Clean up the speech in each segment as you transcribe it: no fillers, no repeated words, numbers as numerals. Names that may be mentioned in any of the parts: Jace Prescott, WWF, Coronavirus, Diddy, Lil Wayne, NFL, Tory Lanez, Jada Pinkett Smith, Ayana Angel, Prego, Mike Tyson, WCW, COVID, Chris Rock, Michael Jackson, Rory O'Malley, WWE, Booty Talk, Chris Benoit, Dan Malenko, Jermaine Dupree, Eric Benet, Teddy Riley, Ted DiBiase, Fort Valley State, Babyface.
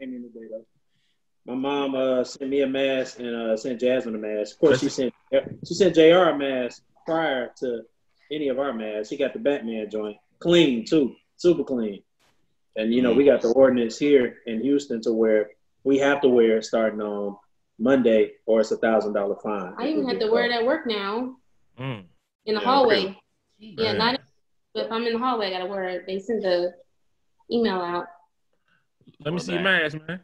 opinion today, though. My mom sent me a mask and sent Jasmine a mask. Of course, she sent JR a mask prior to any of our masks. She got the Batman joint. Clean, too. Super clean. And, you know, we got the ordinance here in Houston to where we have to wear it starting on Monday or it's a $1,000 fine. I even have to wear it at work now in the hallway. Right. Yeah, but if I'm in the hallway, I got to wear it. They send the email out. Let me see your mask, man.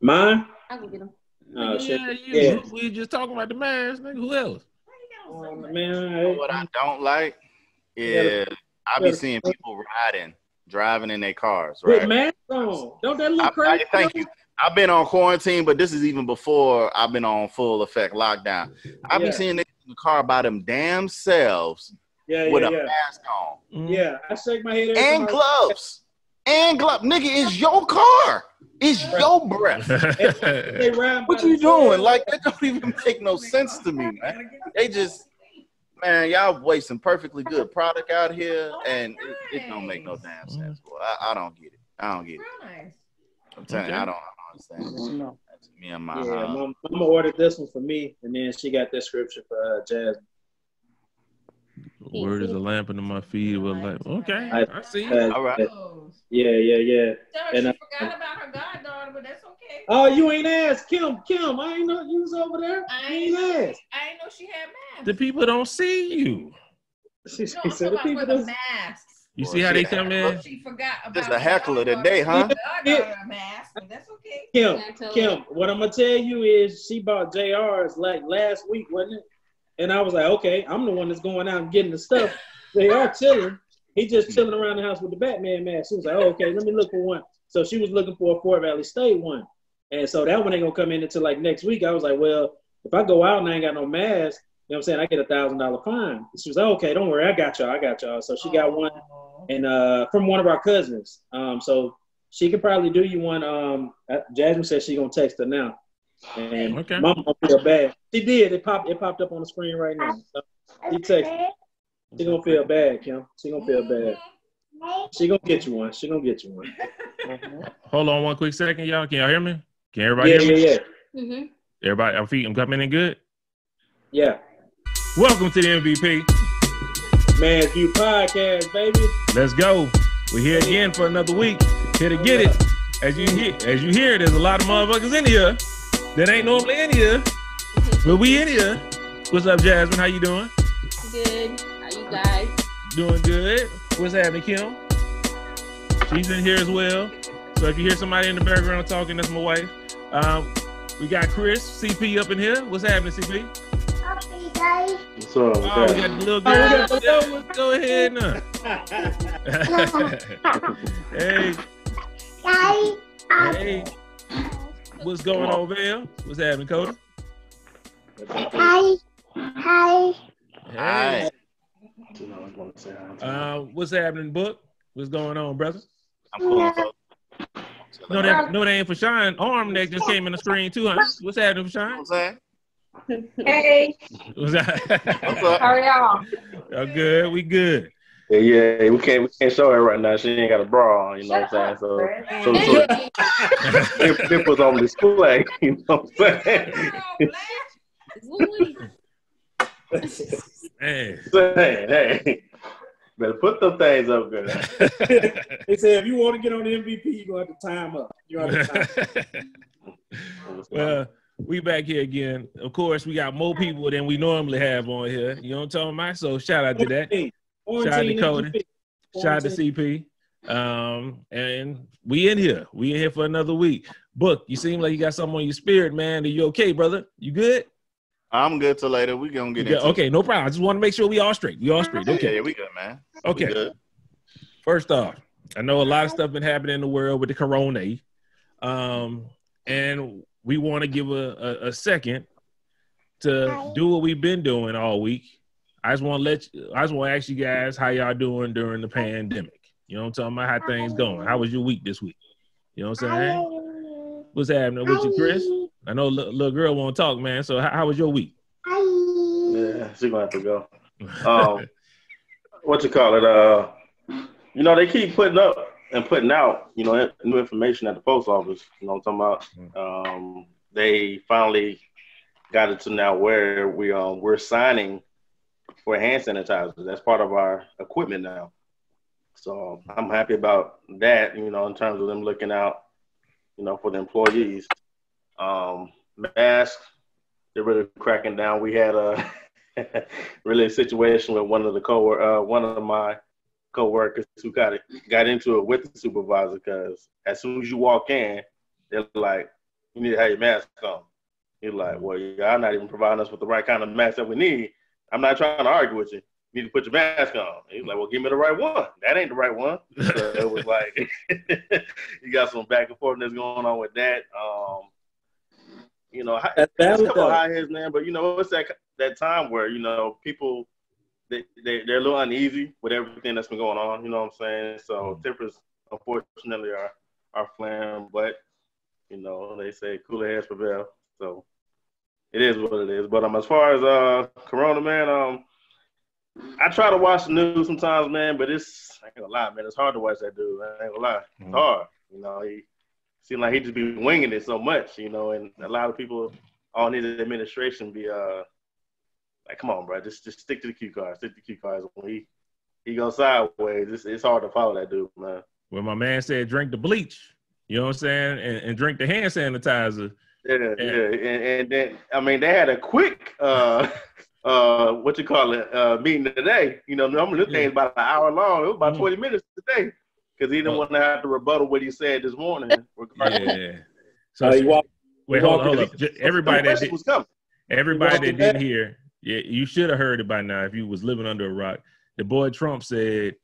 Mine? I can get them. Oh, yeah. We just talking about the mask, nigga. Who else? Man, what I don't like is I be seeing people driving in their cars, right? Put masks on. Don't that look crazy? Thank you. I've been on quarantine, but this is even before I've been on full effect lockdown. I be seeing niggas in the car by them damn selves with a mask on. Yeah, I shake my head. And gloves. And gloves. Nigga, it's your car. It's your breath. What you doing? Like, that don't even make no sense to me, man. They just, man, y'all wasting perfectly good product out here, and it don't make no damn sense. Boy. I don't get it. I don't get it. I'm telling you, I don't understand. No. That's me and my mom ordered this one for me, and then she got this scripture for Jasmine. The word is a lamp under my feet. We're like, okay, I see. All right. Yeah. Sorry, and she forgot about her goddaughter, but that's okay. Oh, you ain't asked, Kim. I ain't know you was over there. I ain't asked. I ain't know she had masks. The people don't see you. She said the people don't. You see how they come in? She forgot about. There's a heckler today, huh? Mask, but that's okay. Kim, what I'm gonna tell you is she bought JR's like last week, wasn't it? And I was like, okay, I'm the one that's going out and getting the stuff. They are chilling. He just chilling around the house with the Batman mask. She was like, oh, okay, let me look for one. So she was looking for a Fort Valley State one. And so that one ain't going to come in until like next week. I was like, well, if I go out and I ain't got no mask, you know what I'm saying, I get a $1,000 fine. She was like, okay, don't worry. I got y'all. So she got one and from one of our cousins. So she could probably do you one. Jasmine said she's going to text her now. And Mama gonna feel bad. She did. It popped up on the screen right now. So she texted. She gonna feel bad, Kim. She gonna feel bad. She gonna get you one. Hold on one quick second, y'all. Can y'all hear me? Can everybody hear me? Yeah. Mm-hmm. Everybody, I'm coming in good? Yeah. Welcome to the MVP Man's View Podcast, baby. Let's go. We're here again for another week. Here to get it. As you hear, there's a lot of motherfuckers in here. That ain't normally in here, but we in here. What's up, Jasmine? How you doing? Good. How you guys? Doing good. What's happening, Kim? She's in here as well. So if you hear somebody in the background talking, that's my wife. We got Chris, CP up in here. What's happening, CP? What's up? Oh, we got the little girl. Go ahead now. Hey. Hey. What's going on over there? What's happening, Cody? Hi. What's happening, Book? What's going on, brother? I'm cool, Cody. No, that ain't for Sean Arm that just came in the screen, too, huh? What's happening, Sean? What's that? Hey. What's up? How are y'all? Y'all good? We good. Yeah, we can't show her right now. She ain't got a bra on, you know what I'm saying? So nipples on display, you know what I'm saying? Hey. Better put those things up, girl. They say if you want to get on the MVP, you're going to have to time up. Well, we back here again. Of course, we got more people than we normally have on here. You know what I'm talking about? So shout out to that. Shout out to Cody. Shout out to CP. And we in here. We in here for another week. Book, you seem like you got something on your spirit, man. Are you okay, brother? You good? I'm good till later. We gonna get into it. Okay, no problem. I just want to make sure we all straight. Okay, we good, man. Okay. Good. First off, I know a lot of stuff been happening in the world with the corona. And we want to give a second to do what we've been doing all week. I just want to ask you guys how y'all doing during the pandemic. You know what I'm talking about? How things going? How was your week this week? You know what I'm saying? What's happening with you, Chris? I know little girl won't talk, man. So how was your week? Yeah, she's gonna have to go. What you call it? You know they keep putting up and putting out, you know, new information at the post office. You know what I'm talking about? They finally got it to now where we we're signing for hand sanitizers. That's part of our equipment now. So I'm happy about that, you know, in terms of them looking out, you know, for the employees. Masks, they're really cracking down. We had a really a situation with one of my coworkers who got into it with the supervisor, because as soon as you walk in, they're like, you need to have your mask on. He's like, well, y'all not even providing us with the right kind of mask that we need. I'm not trying to argue with you. You need to put your mask on. He's like, well, give me the right one. That ain't the right one. So it was like, you got some back and forth that's going on with that. You know, that's a couple of high heads, man. But you know, it's that time where, you know, people they're a little uneasy with everything that's been going on. You know what I'm saying? So tempers, unfortunately, are flaring. But you know, they say cooler heads prevail. So it is what it is. But as far as Corona, man, I try to watch the news sometimes, man. But I ain't gonna lie, man. It's hard to watch that dude. I ain't gonna lie, it's hard. You know, he seemed like he just be winging it so much, you know, and a lot of people on his administration be like, come on, bro, just stick to the cue cards, stick to the cue cards. When he goes sideways, it's hard to follow that dude, man. When my man said drink the bleach, you know what I'm saying, and drink the hand sanitizer. And then, I mean, they had a quick, meeting today. You know, normally this thing's about an hour long. It was about 20 minutes today. Because he didn't want to have to rebuttal what he said this morning. Yeah. So hold up. Everybody that didn't hear, yeah, you should have heard it by now if you was living under a rock. The boy Trump said,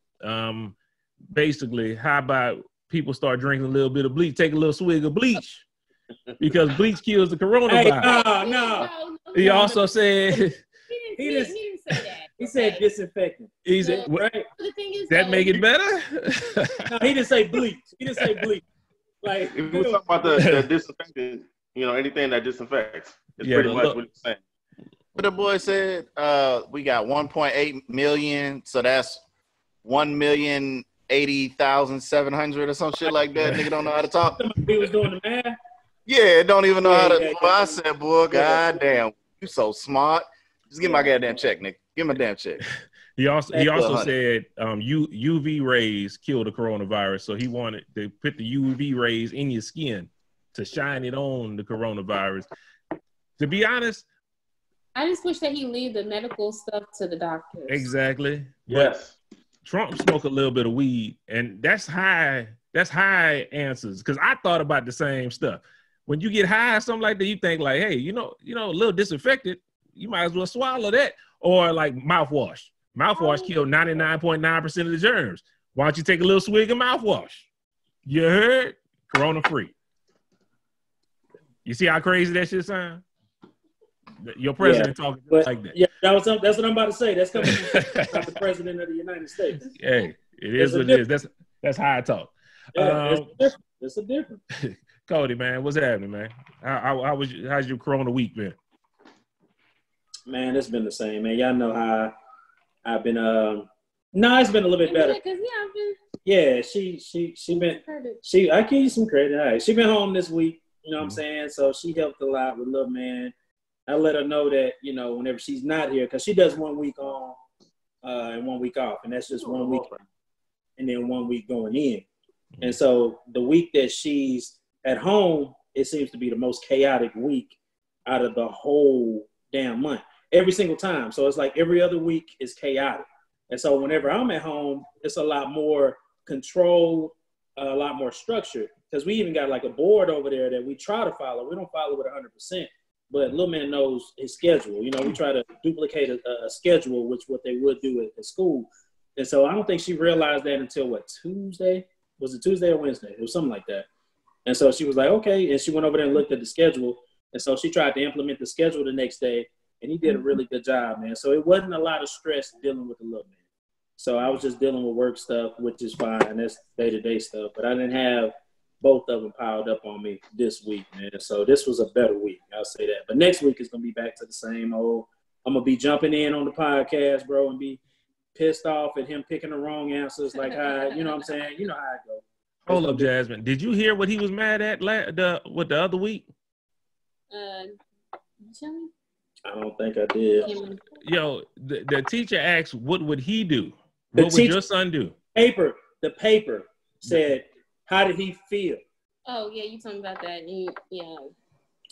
basically, how about people start drinking a little bit of bleach, take a little swig of bleach, because bleach kills the coronavirus. No. He also said he didn't say that. He said disinfectant. He said, right? That make it better? No, he didn't say bleach. He didn't say bleach. Like, if we're talking about the disinfectant, you know, anything that disinfects is pretty much what he's saying. But the boy said, we got 1.8 million, so that's 1,080,700 or some shit like that. Nigga don't know how to talk. He was doing the math. Yeah, don't even know how to. I said, boy, goddamn, you so smart. Just give my goddamn check, nigga. Give him a damn check. He also said UV rays kill the coronavirus, so he wanted to put the UV rays in your skin to shine it on the coronavirus. To be honest, I just wish that he leave the medical stuff to the doctors. Exactly. Yes. But Trump smoked a little bit of weed, and that's high. That's high answers, because I thought about the same stuff. When you get high or something like that, you think like, hey, you know, a little disinfectant, you might as well swallow that. Or like mouthwash. Mouthwash killed 99.9% of the germs. Why don't you take a little swig of mouthwash? You heard? Corona free. You see how crazy that shit sound? Your president talking like that. Yeah, that's what I'm about to say. That's coming from the president of the United States. Hey, it is what it is. That's how I talk. Yeah, it's a difference. Cody, man, what's happening, man? How's your Corona week been? Man, it's been the same, man. Y'all know how I've been. It's been a little bit better. Yeah, she been. She, I give you some credit. All right, she been home this week. You know what I'm saying? So she helped a lot with little man. I let her know that, you know, whenever she's not here, because she does 1 week on and 1 week off, and that's just 1 week, and then 1 week going in. And so the week that she's at home, it seems to be the most chaotic week out of the whole damn month. Every single time. So it's like every other week is chaotic. And so whenever I'm at home, it's a lot more controlled, a lot more structured, because we even got like a board over there that we try to follow. We don't follow it 100%, but little man knows his schedule. You know, we try to duplicate a schedule, which what they would do at school. And so I don't think she realized that until Tuesday? Was it Tuesday or Wednesday? It was something like that. And so she was like, okay. And she went over there and looked at the schedule. And so she tried to implement the schedule the next day, and he did a really good job, man. So it wasn't a lot of stress dealing with the little man. So I was just dealing with work stuff, which is fine. That's day-to-day stuff. But I didn't have both of them piled up on me this week, man. So this was a better week, I'll say that. But next week is going to be back to the same old. I'm going to be jumping in on the podcast, bro, and be pissed off at him picking the wrong answers. Like, you know what I'm saying? You know how I go. Hold up, Jasmine. Did you hear what he was mad at the other week? I don't think I did. Yo, the teacher asked, what would he do? What would your son do? The paper said, how did he feel? Oh, yeah, you told me about that.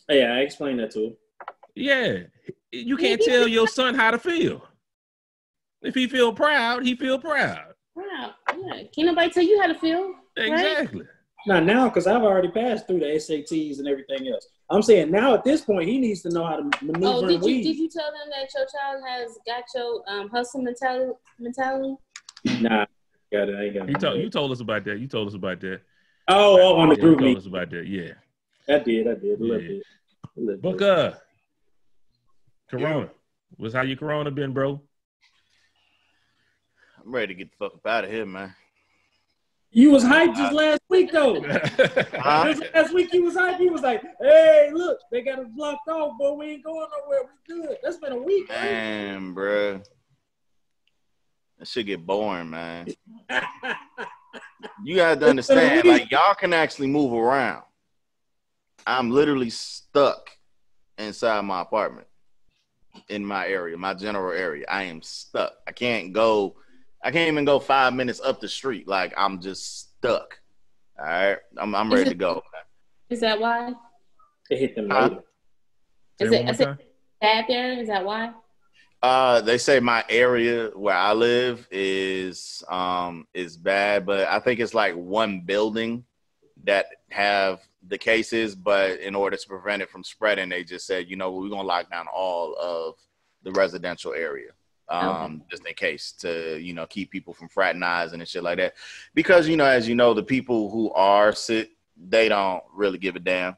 Yeah, I explained that to him. Yeah, you can't tell your son how to feel. If he feel proud, he feel proud. Wow, yeah. Can't nobody tell you how to feel? Exactly. Right? Not now, because I've already passed through the SATs and everything else. I'm saying now at this point, he needs to know how to maneuver. Oh, did you tell them that your child has got your hustle mentality? Nah, got it. I ain't got it. You told us about that. You told us about that. Oh, on the group meeting. You told us about that, yeah. I did. A little bit. Booker. Corona. Yeah. How your Corona been, bro? I'm ready to get the fuck up out of here, man. You was hyped just last week, though. Just last week you was hyped. You was like, hey, look, they got us blocked off, but we ain't going nowhere. We good. That's been a week. Man, bro. That shit get boring, man. You got to understand, like, y'all can actually move around. I'm literally stuck inside my apartment in my area, my general area. I am stuck. I can't even go 5 minutes up the street. Like, I'm just stuck. All right? I'm ready to go. Is that why? It hit the motor. Is it bad there? Is that why? They say my area where I live is bad, but I think it's like one building that have the cases, but in order to prevent it from spreading, they just said, you know, we're going to lock down all of the residential area. Just in case to, you know, keep people from fraternizing and shit like that. Because, you know, as you know, the people who are sick, they don't really give a damn.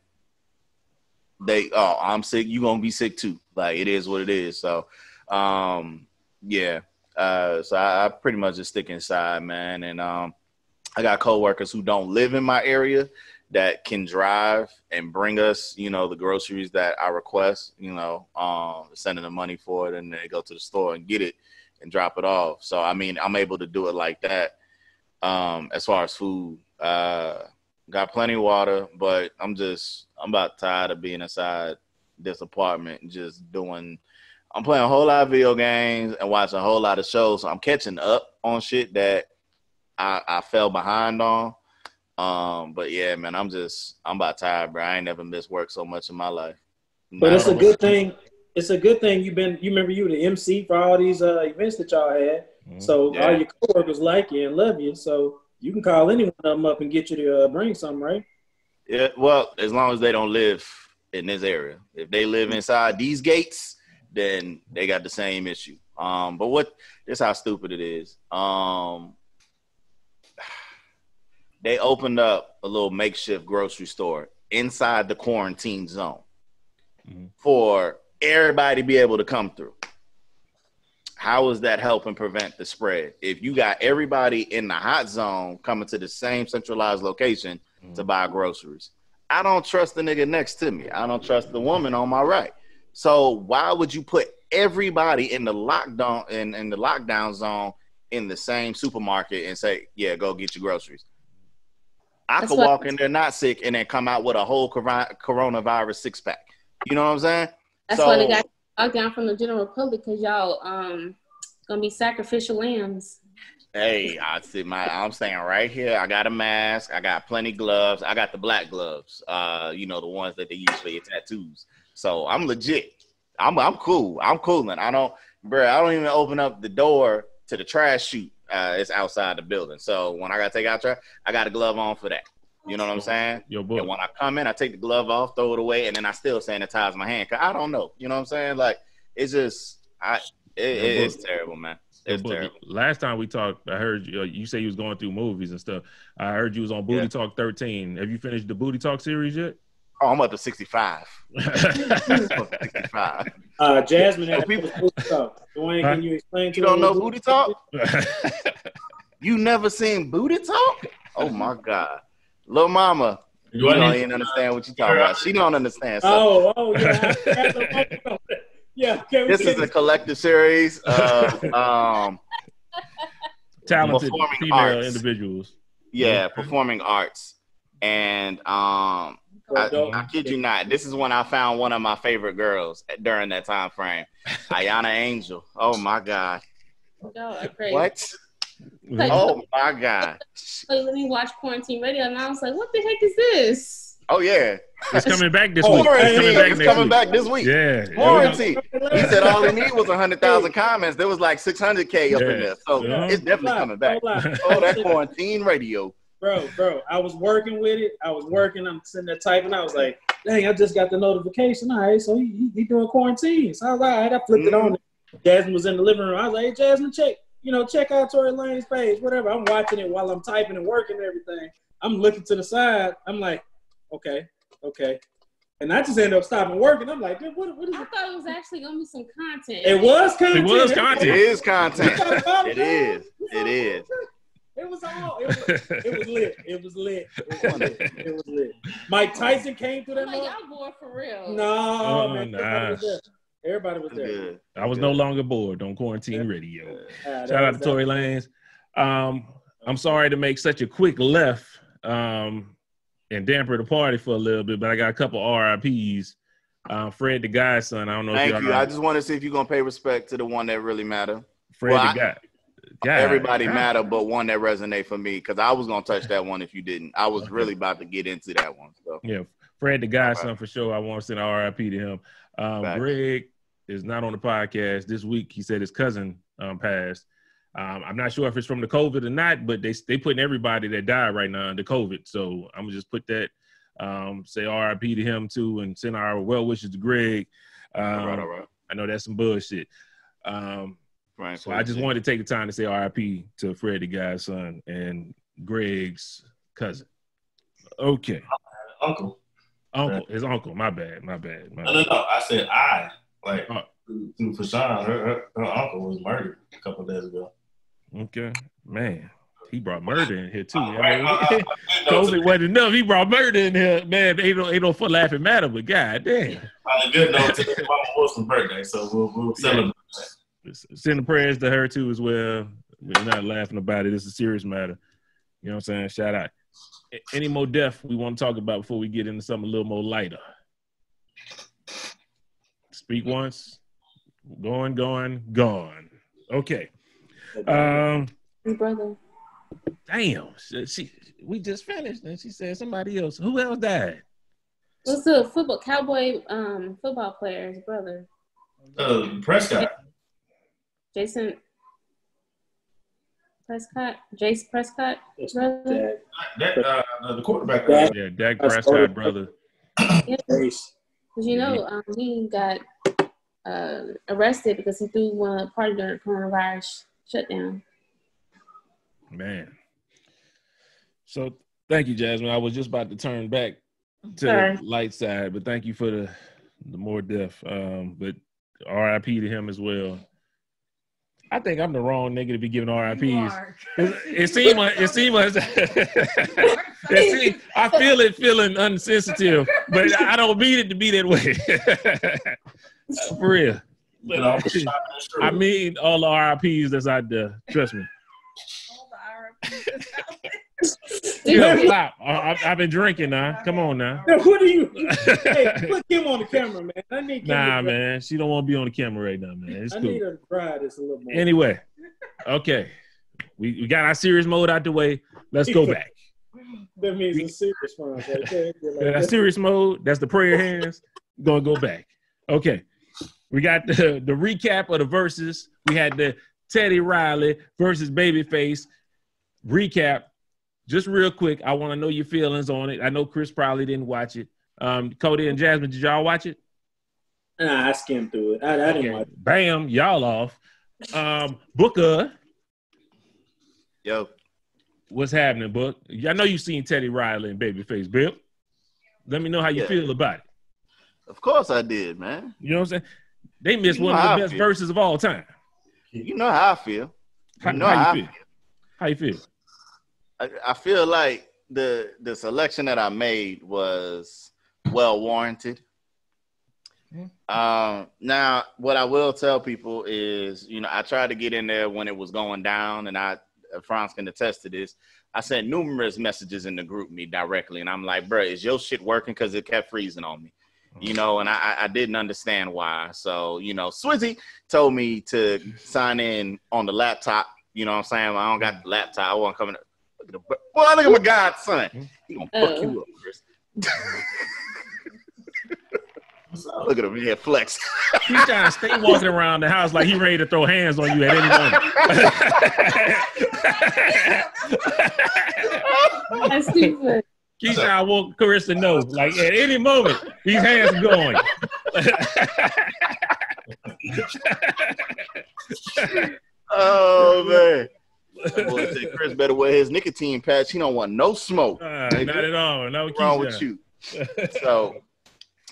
I'm sick, you gonna be sick too. Like, it is what it is. So, yeah. So I pretty much just stick inside, man. And I got coworkers who don't live in my area that can drive and bring us, you know, the groceries that I request, you know, sending the money for it, and they go to the store and get it and drop it off. So, I mean, I'm able to do it like that as far as food. Got plenty of water, but I'm about tired of being inside this apartment and just I'm playing a whole lot of video games and watching a whole lot of shows. So I'm catching up on shit that I fell behind on. But yeah, man, I'm about tired, bro. I ain't never missed work so much in my life. But it's a good thing. It's a good thing you remember you were the MC for all these events that y'all had. Mm-hmm. So all your coworkers like you and love you. So you can call any one of them up and get you to bring something, right? Yeah, well, as long as they don't live in this area. If they live inside these gates, then they got the same issue. But this is how stupid it is. They opened up a little makeshift grocery store inside the quarantine zone for everybody to be able to come through. How is that helping prevent the spread? If you got everybody in the hot zone coming to the same centralized location to buy groceries, I don't trust the nigga next to me. I don't trust the woman on my right. So why would you put everybody in the lockdown zone in the same supermarket and say, yeah, go get your groceries? I could walk in there not sick and then come out with a whole coronavirus six-pack. You know what I'm saying? That's why they got knocked down from the general public, because y'all going to be sacrificial lambs. Hey, I'm saying right here, I got a mask. I got plenty gloves. I got the black gloves, you know, the ones that they use for your tattoos. So I'm legit. I'm cool. I'm cooling. I don't even open up the door to the trash chute. It's outside the building. So when I got to take out trash, I got a glove on for that. You know what I'm saying? Yo, boy. And when I come in, I take the glove off, throw it away, and then I still sanitize my hand. Cause I don't know. You know what I'm saying? Like, it's just, it's terrible, man. It's terrible. Last time we talked, I heard you say you was going through movies and stuff. I heard you was on Booty Talk 13. Have you finished the Booty Talk series yet? Oh, I'm up to 65. Jasmine, so people, Booty Talk. Dwayne, can you explain to me? You don't know Booty Talk? You never seen Booty Talk? Oh my God, Lil Mama, you don't even understand what you talking about. She don't understand. So. Oh, yeah. Yeah. This is a collective series of talented female individuals. Yeah, performing arts. And I kid you not, this is when I found one of my favorite girls during that time frame, Ayana Angel. Oh my God. No, I pray. What? Oh my God. Like, let me watch Quarantine Radio, and I was like, what the heck is this? Oh yeah, it's coming back this week. It's coming back this week. Yeah, Quarantine. He said all we need was 100,000 comments. There was like 600K up in there, so it's definitely coming back. Oh, that Quarantine Radio. Bro, I was working with it. I'm sitting there typing. I was like, dang, I just got the notification. All right, so he doing quarantine. So I was like, all right, I flipped it on. Jasmine was in the living room. I was like, hey, Jasmine, check out Tory Lane's page, whatever. I'm watching it while I'm typing and working and everything. I'm looking to the side. I'm like, okay. And I just ended up stopping working. I'm like, dude, what is it? I thought it was actually going to be some content. It was content. It was lit. Mike Tyson came through that. I'm like, y'all bored for real? No, man. Everybody was there. I was no longer bored on Quarantine Radio. Shout out to Tory Lanez. I'm sorry to make such a quick left and damper the party for a little bit, but I got a couple RIPs. Fred the Godson. I don't know. Thank you. I just want to see if you're gonna pay respect to the one that really matter. Everybody matter, but one that resonate for me, because I was gonna touch that one if you didn't. I was really about to get into that one. So. Yeah, Fred the Godson for sure. I want to send an R.I.P. to him. Greg is not on the podcast this week. He said his cousin passed. I'm not sure if it's from the COVID or not, but they putting everybody that died right now under COVID. So I'm gonna just put that say R.I.P. to him too, and send our well wishes to Greg. All right. I know that's some bullshit. So I just wanted to take the time to say RIP to Fred the Guy's son and Greg's cousin. Okay. His uncle. My bad. No. I said for Sean, her uncle was murdered a couple of days ago. Okay. Man, he brought murder in here too. COVID wasn't enough. He brought murder in here. Man, ain't no fun laughing matter, but God damn. Probably good though. It's Mama Wilson's birthday, so we'll celebrate that. Send the prayers to her too as well. We're not laughing about it. It's a serious matter. You know what I'm saying? Shout out. Any more death we want to talk about before we get into something a little more lighter? Speak once. Gone. Okay. Hey, brother. Damn. We just finished and she said somebody else. Who else died? What's the football player's brother? Prescott. Jace Prescott, brother. The quarterback. Yeah, Dak Prescott, brother. Yeah. Because he got arrested because he threw one party during the coronavirus shutdown. Man. So thank you, Jasmine. I was just about to turn back to the light side, but thank you for the more death. But RIP to him as well. I think I'm the wrong nigga to be giving RIPs. I feel it feeling unsensitive, but I don't mean it to be that way. For real. I mean all the RIPs that's out there. Trust me. All the RIPs that's out there. No, stop. I've been drinking now. Come on now. Who do you? Hey, put him on the camera, man. I need. Nah, man. She don't want to be on the camera right now, man. It's cool. I need her to cry this a little more. Anyway, okay. We got our serious mode out the way. Let's go back. That means a serious one. Okay? Like, serious mode. That's the prayer hands. Gonna go back. Okay. We got the recap of the verses. We had the Teddy Riley versus Babyface recap. Just real quick, I want to know your feelings on it. I know Chris probably didn't watch it. Cody and Jasmine, did y'all watch it? Nah, I skimmed through it. I didn't watch it. Bam, y'all off. Booker. Yo. What's happening, Book? I know you've seen Teddy Riley and Babyface, Bill. Let me know how you feel about it. Of course I did, man. You know what I'm saying? They missed one of the best verses of all time. You know how I feel. How you feel? I feel like the selection that I made was well warranted. Now, what I will tell people is, I tried to get in there when it was going down, and I Franz can attest to this. I sent numerous messages in the group me directly, and I'm like, bro, is your shit working? Because it kept freezing on me, you know, and I didn't understand why. So, you know, Swizzy told me to sign in on the laptop. You know what I'm saying? I don't got the laptop. I wasn't coming up. Well, I look at my godson. He gonna fuck you up, Chris. Look at him, he had flex. He's trying to stay walking around the house like he ready to throw hands on you at any moment. That's stupid. Keith, I want Chris to know, like at any moment, these hands are going. Oh man. Boy, said Chris better wear his nicotine patch. He don't want no smoke. Not at all. No, what's wrong with you? So,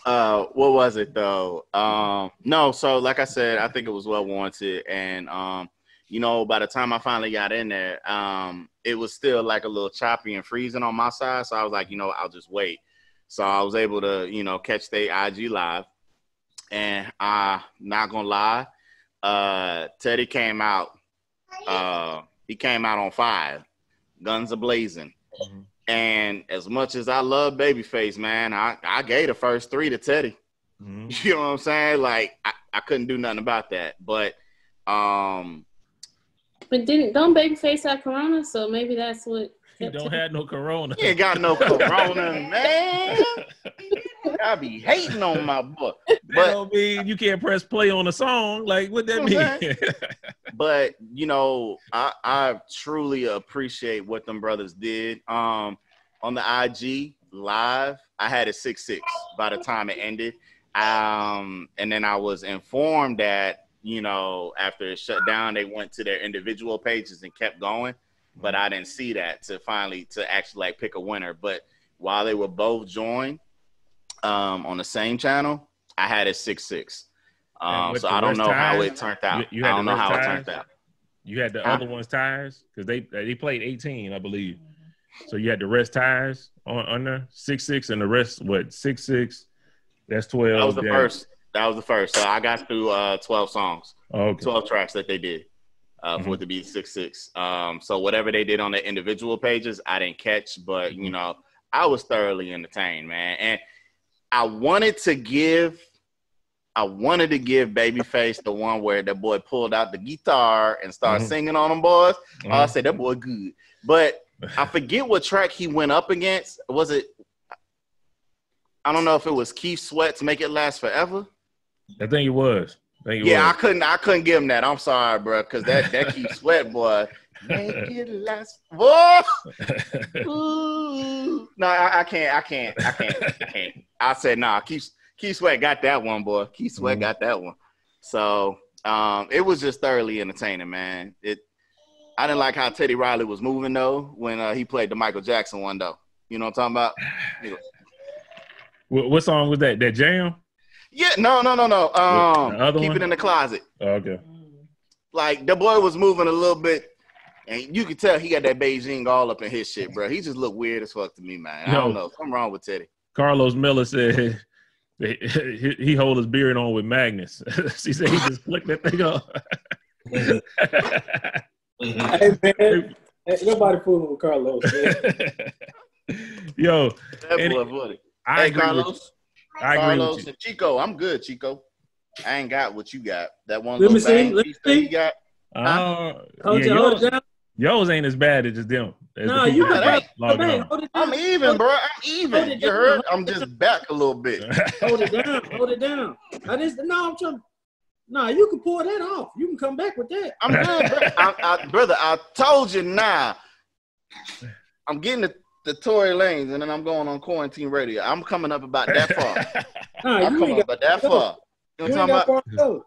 what was it though? No, so like I said, I think it was well warranted. And you know, by the time I finally got in there, it was still like a little choppy and freezing on my side. So I was like, you know, I'll just wait. So I was able to, you know, catch their IG live, and I not gonna lie, Teddy came out. He came out on fire, guns a-blazing. Mm-hmm. And as much as I love Babyface, man, I gave the first three to Teddy. Mm-hmm. You know what I'm saying? Like, I couldn't do nothing about that. But don't Babyface have corona? So maybe that's what... He don't have no corona. He ain't got no corona, man. I be hating on my book. But you can't press play on a song. Like, what that mean? But, you know, I truly appreciate what them brothers did. On the IG live, I had a 6-6 by the time it ended. And then I was informed that, you know, after it shut down, they went to their individual pages and kept going. But I didn't see that to actually like pick a winner. But while they were both joined, on the same channel, I had it 6-6. So I don't know how it turned out. I don't know how it turned out. You had the other one's tires because they played 18, I believe. So you had the rest tires on there, 6-6, and the rest what 6-6? That's 12. That was the first. That was the first. So I got through 12 songs, 12 tracks that they did for it to be 6-6. So whatever they did on the individual pages, I didn't catch, but you know I was thoroughly entertained, man, and I wanted to give Babyface the one where that boy pulled out the guitar and started singing on them boys. Mm-hmm. I said, that boy good. But I forget what track he went up against. Was it, I don't know if it was Keith Sweat to Make It Last Forever? I think it was. I couldn't give him that. I'm sorry, bro, because that Keith Sweat boy. Make it last. Whoa! Ooh. No, I can't. I said, nah, Keith Sweat got that one, boy. Keith Sweat got that one. So it was just thoroughly entertaining, man. I didn't like how Teddy Riley was moving, though, when he played the Michael Jackson one, though. You know what I'm talking about? Yeah. What song was that? That jam? Yeah, no. Keep It in the Closet. Oh, okay. Like, the boy was moving a little bit. And you could tell he got that Beijing all up in his shit, bro. He just looked weird as fuck to me, man. I don't know. Something wrong with Teddy. Carlos Miller said he hold his beard on with Magnus. He said he just flicked that thing off. Hey, man. Ain't nobody fooling with Carlos, man. Yo. That boy funny. I agree with you. Carlos and Chico. I'm good, Chico. I ain't got what you got. That one little thing you got. Yours ain't as bad as just them. No, you got that. I'm even, bro. I'm even. You heard? I'm just back a little bit. Hold it down. Hold it down. I'm trying. No, you can pull that off. You can come back with that. I'm good, bro. Brother, I told you now. I'm getting the Tory Lanez, and then I'm going on Quarantine Radio. I'm coming up about that far. I'm coming up about that far. You know what I'm talking about?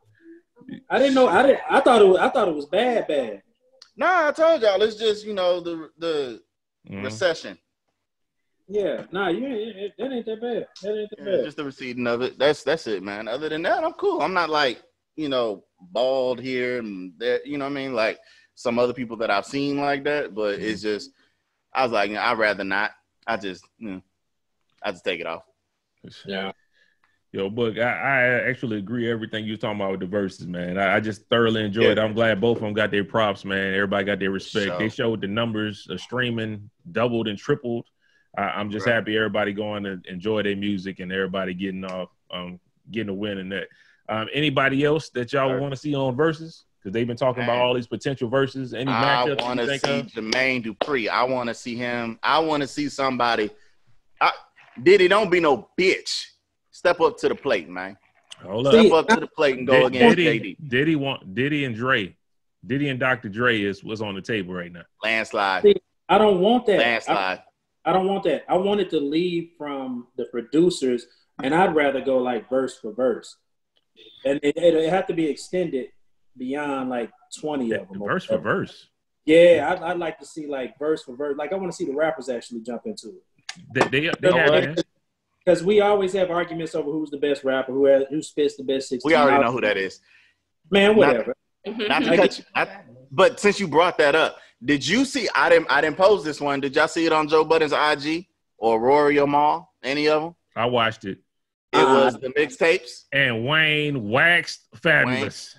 I didn't know. I thought it was bad. Nah, I told y'all it's just, you know, the recession. Yeah. Nah, that ain't that bad. That ain't that bad. Just the receding of it. That's it, man. Other than that, I'm cool. I'm not like, you know, bald here and that. You know what I mean? Like some other people that I've seen like that. But it's just, I was like, you know, I'd rather not. I just take it off. Yeah. Yo, Book, I actually agree everything you was talking about with the verses, man. I just thoroughly enjoyed it. I'm glad both of them got their props, man. Everybody got their respect. They showed the numbers of streaming doubled and tripled. I'm just happy everybody going to enjoy their music and everybody getting off, getting a win in that. Anybody else that y'all want to see on verses? Because they've been talking about all these potential verses. Any matchups? I want to see Jermaine Dupree. I want to see him. I want to see somebody. Diddy, don't be no bitch. Step up to the plate, man. Hold up. Step up to the plate and go against Diddy. Diddy and Dre. Diddy and Dr. Dre is what's on the table right now. Landslide. See, I don't want that. Landslide. I don't want that. I wanted to leave from the producers, and I'd rather go like verse for verse. And it had to be extended beyond like 20 of them. Verse for verse. Yeah, I'd like to see like verse for verse. Like I want to see the rappers actually jump into it. Because we always have arguments over who's the best rapper, who spits the best 16. We already know who that is. Man, whatever. Not to cut you, but since you brought that up, did you see? I didn't post this one. Did y'all see it on Joe Budden's IG or Rory O'Malley? Any of them? I watched it. It was the mixtapes. And Wayne waxed Fabulous.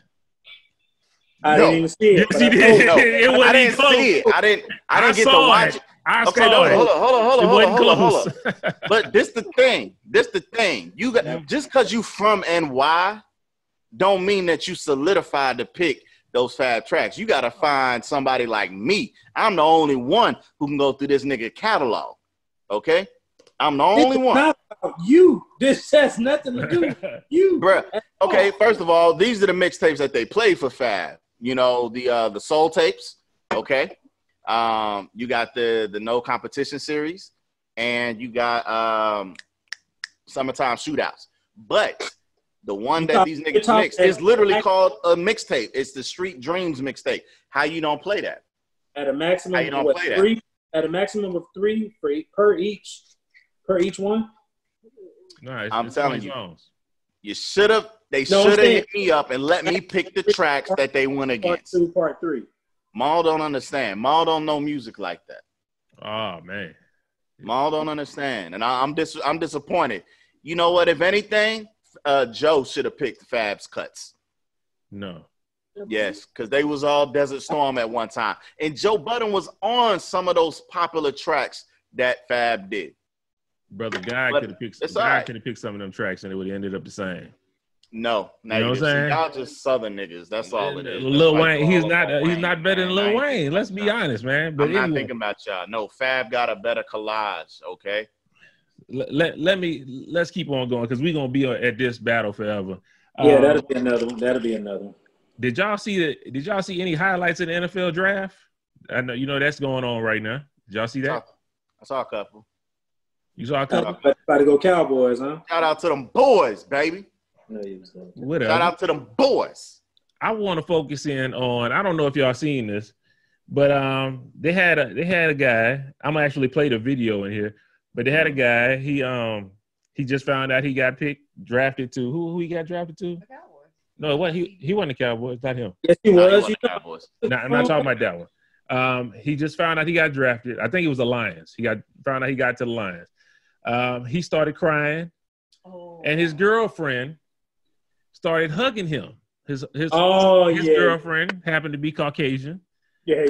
I didn't even see it. Yes, he did. No, I didn't see it. I didn't get to watch it. Okay, no, hold on. But this the thing. You got just because you from NY don't mean that you solidified to pick those 5 tracks. You gotta find somebody like me. I'm the only one who can go through this nigga catalog. Okay, I'm the only one. Not you. This has nothing to do with you, bruh. Okay, first of all, these are the mixtapes that they played for 5. You know the soul tapes. Okay. You got the no competition series, and you got summertime shootouts. But the one that these niggas mix is literally called a mixtape. It's the Street Dreams mixtape. How you don't play that? At a maximum of 3. At a maximum of 3 per each one. Nice. I'm telling you, you should have. They should have hit me up and let me pick the tracks that they went against. Part 2, part 3. Maul don't understand. Maul don't know music like that. Oh, man. Maul don't understand. And I'm disappointed. You know what? If anything, Joe should have picked Fab's cuts. No. Yes, because they was all Desert Storm at one time. And Joe Budden was on some of those popular tracks that Fab did. Brother, God could have picked some of them tracks and it would have ended up the same. No, you know what I'm saying? Y'all just Southern niggas. That's all it is. Lil Wayne, he's not better than Lil Wayne. Let's be honest, man. But I'm not thinking about y'all. No, Fab got a better collage. Okay. Let's keep on going because we're gonna be at this battle forever. Yeah, that'll be another one. Did y'all see that? Did y'all see any highlights in the NFL draft? I know that's going on right now. Did y'all see that? I saw a couple. You saw a couple. About to go Cowboys, huh? Shout out to them boys, baby. Shout out to them boys. I want to focus in on. I don't know if y'all seen this, but they had a guy. I'm gonna actually play the video in here, but they had a guy. He just found out he got drafted to who he got drafted to? The Cowboys. No, what he wasn't the Cowboys. Not him. Yes, he was. He the Cowboys. No, I'm not talking about that one. He just found out he got drafted. I think it was the Lions. He got to the Lions. He started crying, and his girlfriend started hugging him. His girlfriend happened to be Caucasian. Yeah.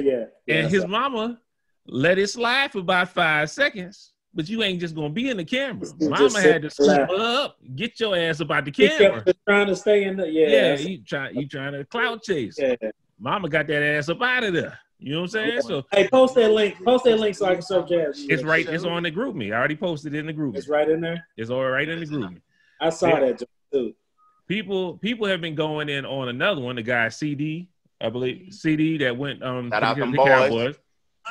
And his mama let it slide for about 5 seconds. But you ain't just gonna be in the camera. Mama had to slap up, get your ass about the camera. He trying to stay in the you trying to clout chase. Yeah. Mama got that ass up out of there. You know what I'm saying? Yeah. So hey, post that link. Post that link so I can show Jazz. It's right. It's on the group me. I already posted it in the group. It's right in there. It's all right in the group me. I saw that too. People have been going in on another one. The guy CD, I believe CD that went to the Cowboys.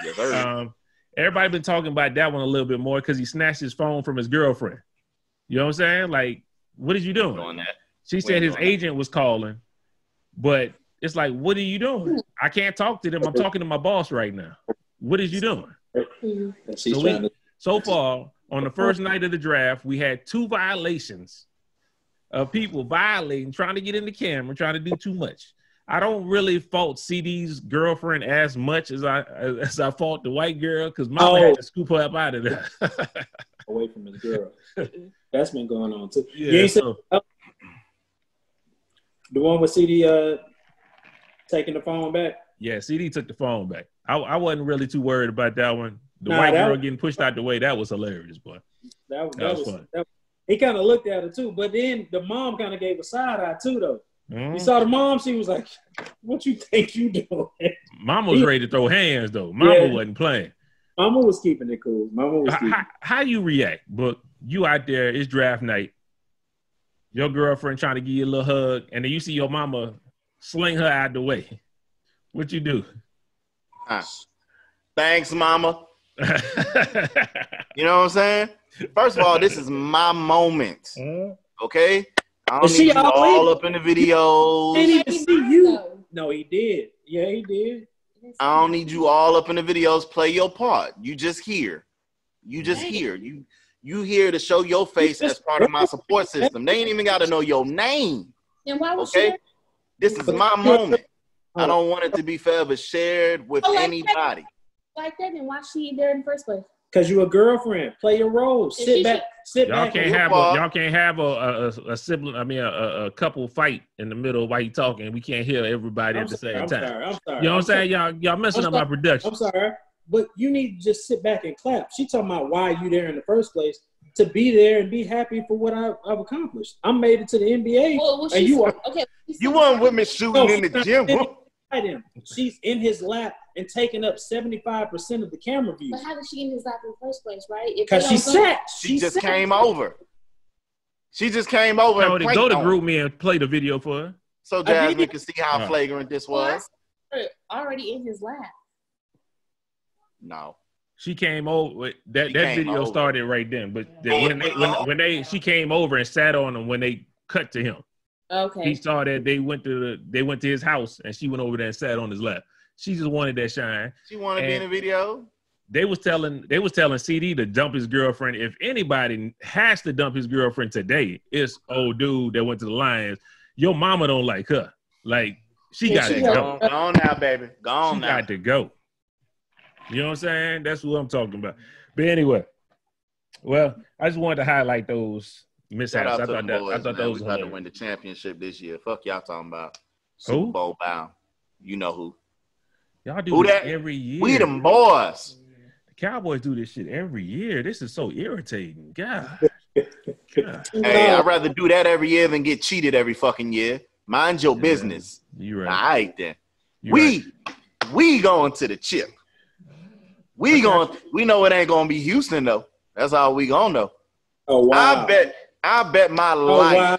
Yes, sir. Everybody been talking about that one a little bit more because he snatched his phone from his girlfriend. You know what I'm saying? Like, what is you doing? She said his agent was calling, but it's like, what are you doing? I can't talk to them. I'm talking to my boss right now. What is you doing? So far, on the first night of the draft, we had 2 violations. Of people violating, trying to get in the camera, trying to do too much. I don't really fault CD's girlfriend as much as I fault the white girl because mama had to scoop her up out of there. Away from his girl. That's been going on too. Yeah, you ain't seen the one with CD taking the phone back? Yeah, CD took the phone back. I wasn't really too worried about that one. The white girl getting pushed out the way, that was hilarious, boy. That was fun. He kind of looked at her too, but then the mom kind of gave a side eye too, though. Mm-hmm. You saw the mom, she was like, what you think you doing? Mama was ready to throw hands, though. Mama wasn't playing. Mama was keeping it cool. Mama was keeping how you react, Book? You out there, it's draft night. Your girlfriend trying to give you a little hug, and then you see your mama sling her out the way. What you do? Thanks, mama. You know what I'm saying? First of all, this is my moment. Okay? I don't need you all up in the videos. He didn't even see you. No, he did. Yeah, he did. I don't need you all up in the videos. Play your part. You just here. You just here. You here to show your face as part of my support system. They ain't even got to know your name. And why was she? This is my moment. I don't want it to be forever shared with anybody. Like that, then why she there in the first place? Because you a girlfriend. Play your role. Sit back. Y'all can't have a sibling. I mean, a couple fight in the middle while you talking. We can't hear everybody at the same time. I'm sorry. You know what I'm saying? Y'all messing up my production. I'm sorry. But you need to just sit back and clap. She talking about why you there in the first place, to be there and be happy for what I've accomplished. I made it to the NBA. Well, and you are okay. You weren't with me shooting in the gym. She's in his lap and taking up 75% of the camera views. But how did she in his lap in the first place, right? Because she sat. She just came over. She just came over. No, they go to GroupMe and play the video for her. So Jasmine can see how flagrant this was. Already in his lap. No. She came over. That video started right then. But she came over and sat on him when they cut to him. Okay. He saw that they went to his house and she went over there and sat on his lap. She just wanted that shine. She wanted to be in the video. They was telling CD to dump his girlfriend. If anybody has to dump his girlfriend today, it's old dude that went to the Lions. Your mama don't like her. Like she got to go. Gone now, baby. Gone now. She got to go. You know what I'm saying? That's what I'm talking about. But anyway, well, I just wanted to highlight those mishaps. I thought that was about to win the championship this year. Fuck y'all talking about Super Bowl bound. You know who? Y'all do this every year. We them boys. The Cowboys do this shit every year. This is so irritating. God. Hey, I'd rather do that every year than get cheated every fucking year. Mind your business. You right. All right then. We going to the chip. We know it ain't gonna be Houston though. That's all we gonna know. Oh wow! I bet my life. Oh, wow.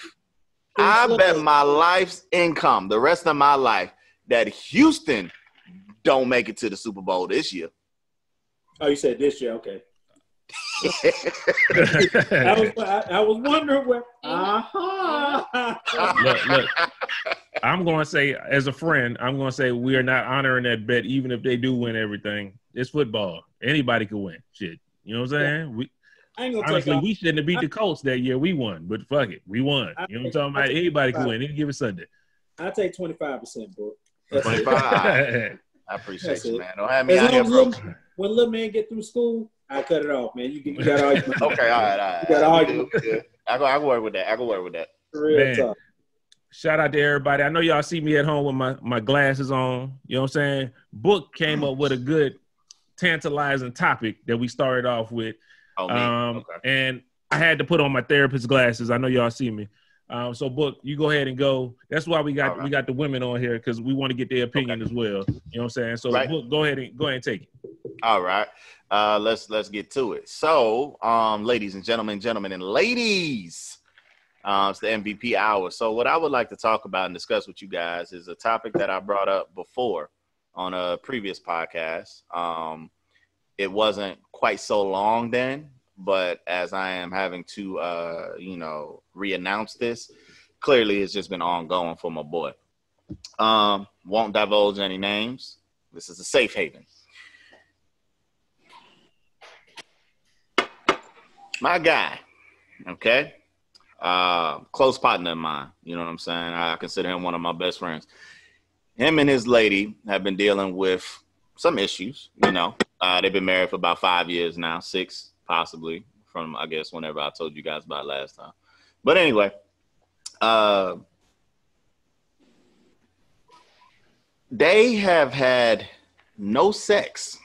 I bet my life's income, the rest of my life, that Houston don't make it to the Super Bowl this year. Oh, you said this year? Okay. I was wondering where. Look. I'm gonna say, as a friend, I'm gonna say we are not honoring that bet, even if they do win everything. It's football. Anybody can win. Shit, you know what I'm saying? Yeah. Honestly, we shouldn't have beat the Colts that year. We won, but fuck it. We won. You know what I'm talking about? Anybody can win. Any given Sunday. I'll take 25%, bro. 25%. I appreciate you, man. Don't have me out here, bro. When little man get through school, I cut it off, man. You got all your money. Okay, all right. You got all your money. I go work with that. For real talk. Shout out to everybody. I know y'all see me at home with my glasses on. You know what I'm saying? Book came up with a good tantalizing topic that we started off with. Oh, okay. And I had to put on my therapist glasses. I know y'all see me. So, Book, you go ahead and go. That's why we got the women on here, because we want to get their opinion as well. You know what I'm saying? So, Book, go ahead and take it. All right. Let's get to it. So, ladies and gentlemen and ladies, it's the MVP hour. So, what I would like to talk about and discuss with you guys is a topic that I brought up before on a previous podcast. It wasn't quite so long then, but as I am having to, re-announce this, clearly it's just been ongoing for my boy. Won't divulge any names. This is a safe haven. My guy, okay? Close partner of mine, you know what I'm saying? I consider him one of my best friends. Him and his lady have been dealing with some issues, you know. They've been married for about 5 years now, 6 possibly, from, I guess, whenever I told you guys about last time. But anyway, they have had no sex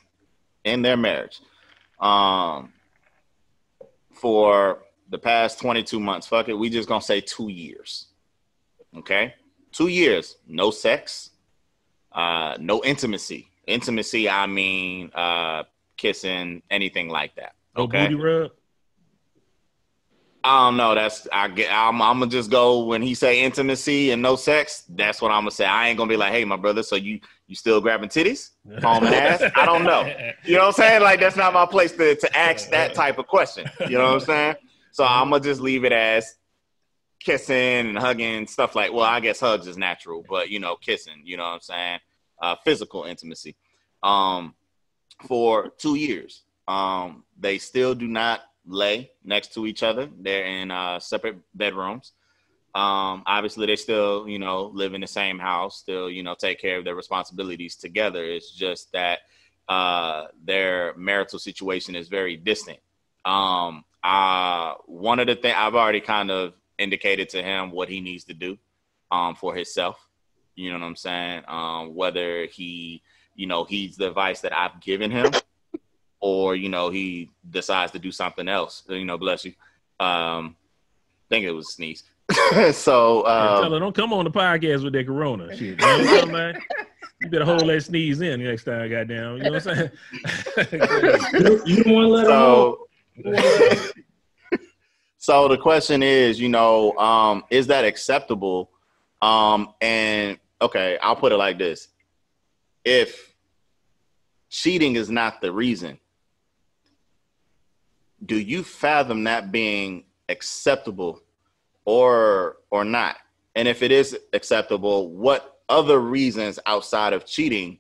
in their marriage for the past 22 months. Fuck it. We just going to say 2 years. Okay? 2 years. No sex. No intimacy. Intimacy, I mean kissing, anything like that. Okay. No booty rub? I don't know. That's I'm gonna just go when he say intimacy and no sex. That's what I'm gonna say. I ain't gonna be like, hey, my brother, so you still grabbing titties, palming ass? I don't know. You know what I'm saying? Like that's not my place to ask that type of question. You know what I'm saying? So I'm gonna just leave it as kissing and hugging, stuff like. Well, I guess hugs is natural, but you know, kissing. You know what I'm saying? Physical intimacy for 2 years. They still do not lay next to each other. They're in separate bedrooms. Obviously, they still, you know, live in the same house, still, you know, take care of their responsibilities together. It's just that their marital situation is very distant. One of the things I've already kind of indicated to him what he needs to do for himself. You know what I'm saying? Whether he, you know, heeds the advice that I've given him or, you know, he decides to do something else, you know, bless you. I think it was a sneeze. So, tell her, don't come on the podcast with that corona. Shit, man. You better hold that sneeze in next time, goddamn. You know what I'm saying? You don't want to let her know. So the question is, you know, is that acceptable? And okay, I'll put it like this. If cheating is not the reason, do you fathom that being acceptable or not? And if it is acceptable, what other reasons outside of cheating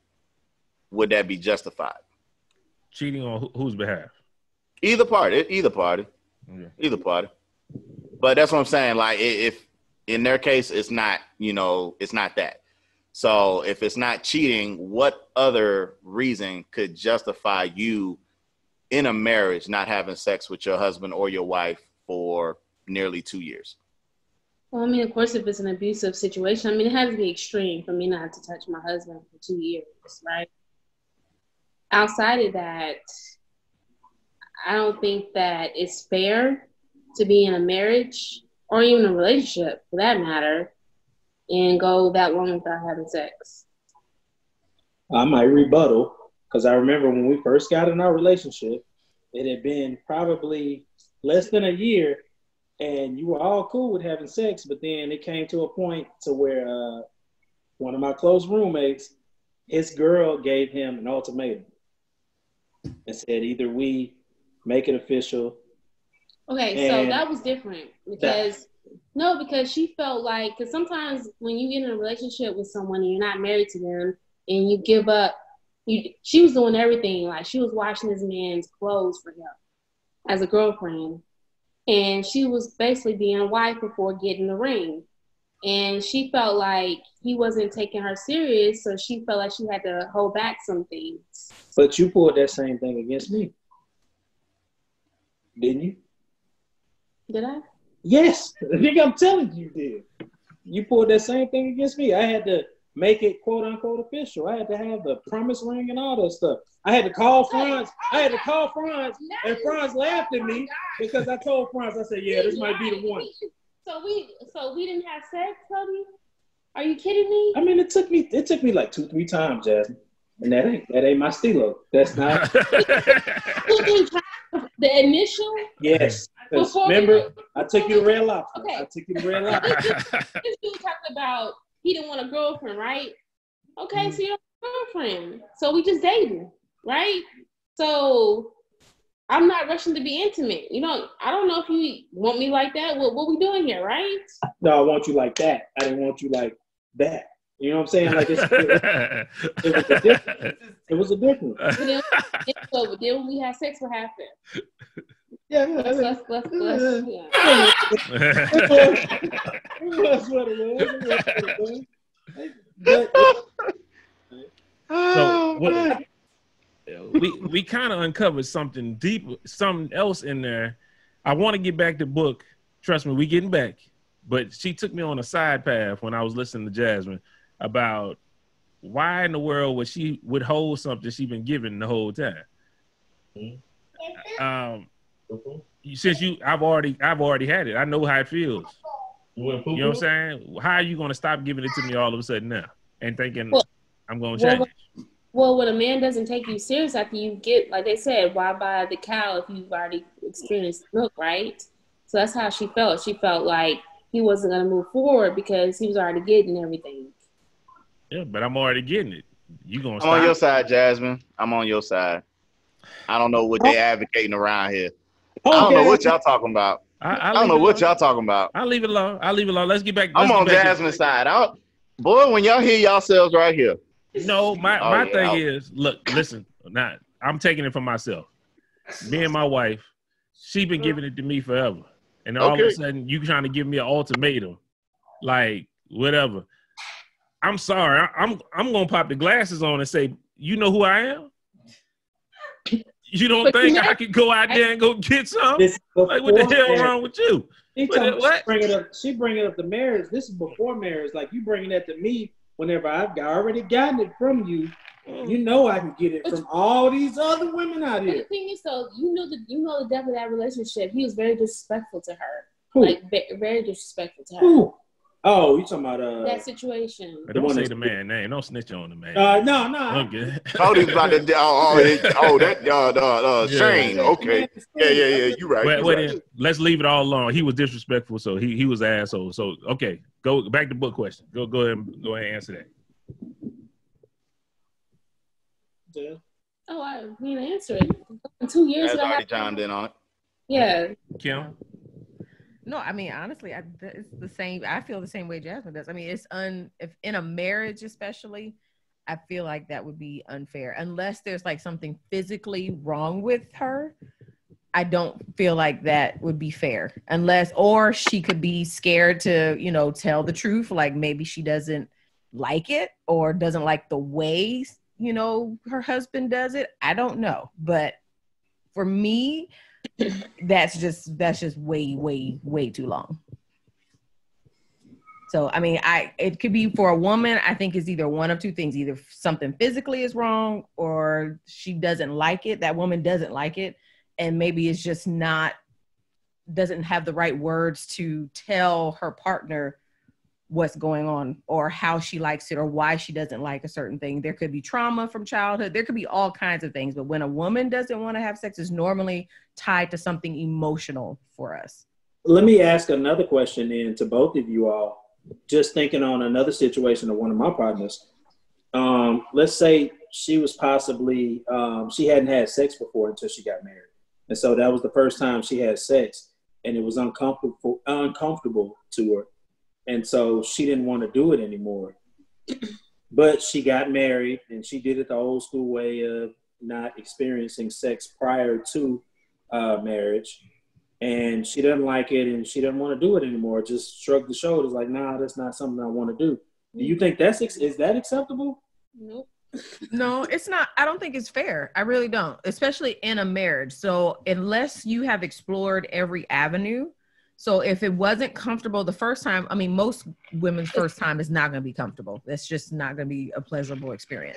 would that be justified? Cheating on whose behalf? Either party, either party, yeah. Either party. But that's what I'm saying. Like if in their case, it's not, you know, it's not that. So if it's not cheating, what other reason could justify you in a marriage not having sex with your husband or your wife for nearly 2 years? Well, I mean, of course, if it's an abusive situation, I mean, it has to be extreme for me not to touch my husband for 2 years, right? Outside of that, I don't think that it's fair to be in a marriage or even a relationship, for that matter, and go that long without having sex. I might rebuttal, because I remember when we first got in our relationship, it had been probably less than a year, and you were all cool with having sex, but then it came to a point to where one of my close roommates, his girl gave him an ultimatum and said, either we make it official. Okay, so that was different because, because she felt like, because sometimes when you get in a relationship with someone and you're not married to them and you give up, she was doing everything. Like she was washing this man's clothes for him as a girlfriend. And she was basically being a wife before getting the ring. And she felt like he wasn't taking her serious. So she felt like she had to hold back some things. But you pulled that same thing against me, didn't you? Did I? Yes. I think I'm telling you did. You pulled that same thing against me. I had to make it quote-unquote official. I had to have the promise ring and all that stuff. I had to call Franz. I had to call Franz, and Franz laughed at me because I told Franz, I said, yeah, this might be the one. So we didn't have sex, Cody? Are you kidding me? I mean, it took me like 2-3 times, Jasmine. And that ain't my stilo. That's not. The initial? Yes. Remember, I took you to Red Lobster. Okay. I took you to Red Lobster. This dude talked about he didn't want a girlfriend, right? Okay, So you don't have a girlfriend. So we just dating, right? So I'm not rushing to be intimate. You know, I don't know if you want me like that. What we doing here, right? No, I want you like that. I didn't want you like that. You know what I'm saying? Like it was a difference. It was a difference. But then when we had sex, what happened? Yeah, let's. Yeah. So we kind of uncovered something else in there I want to get back to Book. Trust me, we getting back. But she took me on a side path when I was listening to Jasmine about why in the world would she withhold something she been given the whole time. Mm-hmm. Since you, I've already had it. I know how it feels. You know what I'm saying? How are you going to stop giving it to me all of a sudden now and thinking I'm going to change? Well, when a man doesn't take you serious after you get, like they said, why buy the cow if you've already experienced milk, right? So that's how she felt. She felt like he wasn't going to move forward because he was already getting everything. Yeah, but I'm already getting it. You gonna stop? I'm on your side, Jasmine. I'm on your side. I don't know what they're advocating around here. Okay. I don't know what y'all talking about. I don't know what y'all talking about. I'll leave it alone. I'll leave it alone. Let's get back. I'm on Jasmine's side. Boy, when y'all hear yourselves right here. No, my thing is, look, listen, I'm taking it for myself. Me and my wife, she been giving it to me forever. And all of a sudden, you trying to give me an ultimatum. Like, whatever. I'm sorry. I'm going to pop the glasses on and say, you know who I am? You don't think I could go out there and go get some? Like, what the hell wrong with you? She bringing up the marriage. This is before marriage. Like, you bringing that to me whenever I've already gotten it from you. You know I can get it from all these other women out here. The thing is, though, you know the depth of that relationship. He was very disrespectful to her. Who? Like, very disrespectful to her. Who? Oh, you talking about that situation? I don't say the man name. Don't snitch on the man. No. I'm good. Told about the Shane. Yeah. Okay. Yeah. You right. Wait, let's leave it all alone. He was disrespectful, so he was an asshole. So okay, go back to Book question. Go ahead and answer that. Yeah. Oh, I mean, answer it. 2 years ago, I chimed in on it. Yeah. Kim. No, I mean, honestly, it's the same. I feel the same way Jasmine does. I mean, if in a marriage especially, I feel like that would be unfair. Unless there's like something physically wrong with her, I don't feel like that would be fair. Unless, or she could be scared to, you know, tell the truth. Like maybe she doesn't like it or doesn't like the ways, you know, her husband does it. I don't know. But for me, that's just way too long. So I mean, it could be for a woman. I think it's either one of two things: either something physically is wrong, or she doesn't like it. That woman doesn't like it, and maybe it's just doesn't have the right words to tell her partner what's going on, or how she likes it, or why she doesn't like a certain thing. There could be trauma from childhood. There could be all kinds of things. But when a woman doesn't want to have sex, it's normally tied to something emotional for us. Let me ask another question then to both of you all. Just thinking on another situation of one of my partners. Let's say she was possibly, she hadn't had sex before until she got married. And so that was the first time she had sex, and it was uncomfortable to her. And so she didn't want to do it anymore, but she got married and she did it the old school way of not experiencing sex prior to marriage. And she doesn't like it and she doesn't want to do it anymore. Just shrugged the shoulders like, nah, that's not something I want to do. Do you think is that acceptable? Nope. No, it's not. I don't think it's fair. I really don't, especially in a marriage. So unless you have explored every avenue. So if it wasn't comfortable the first time, I mean, most women's first time is not going to be comfortable. That's just not going to be a pleasurable experience.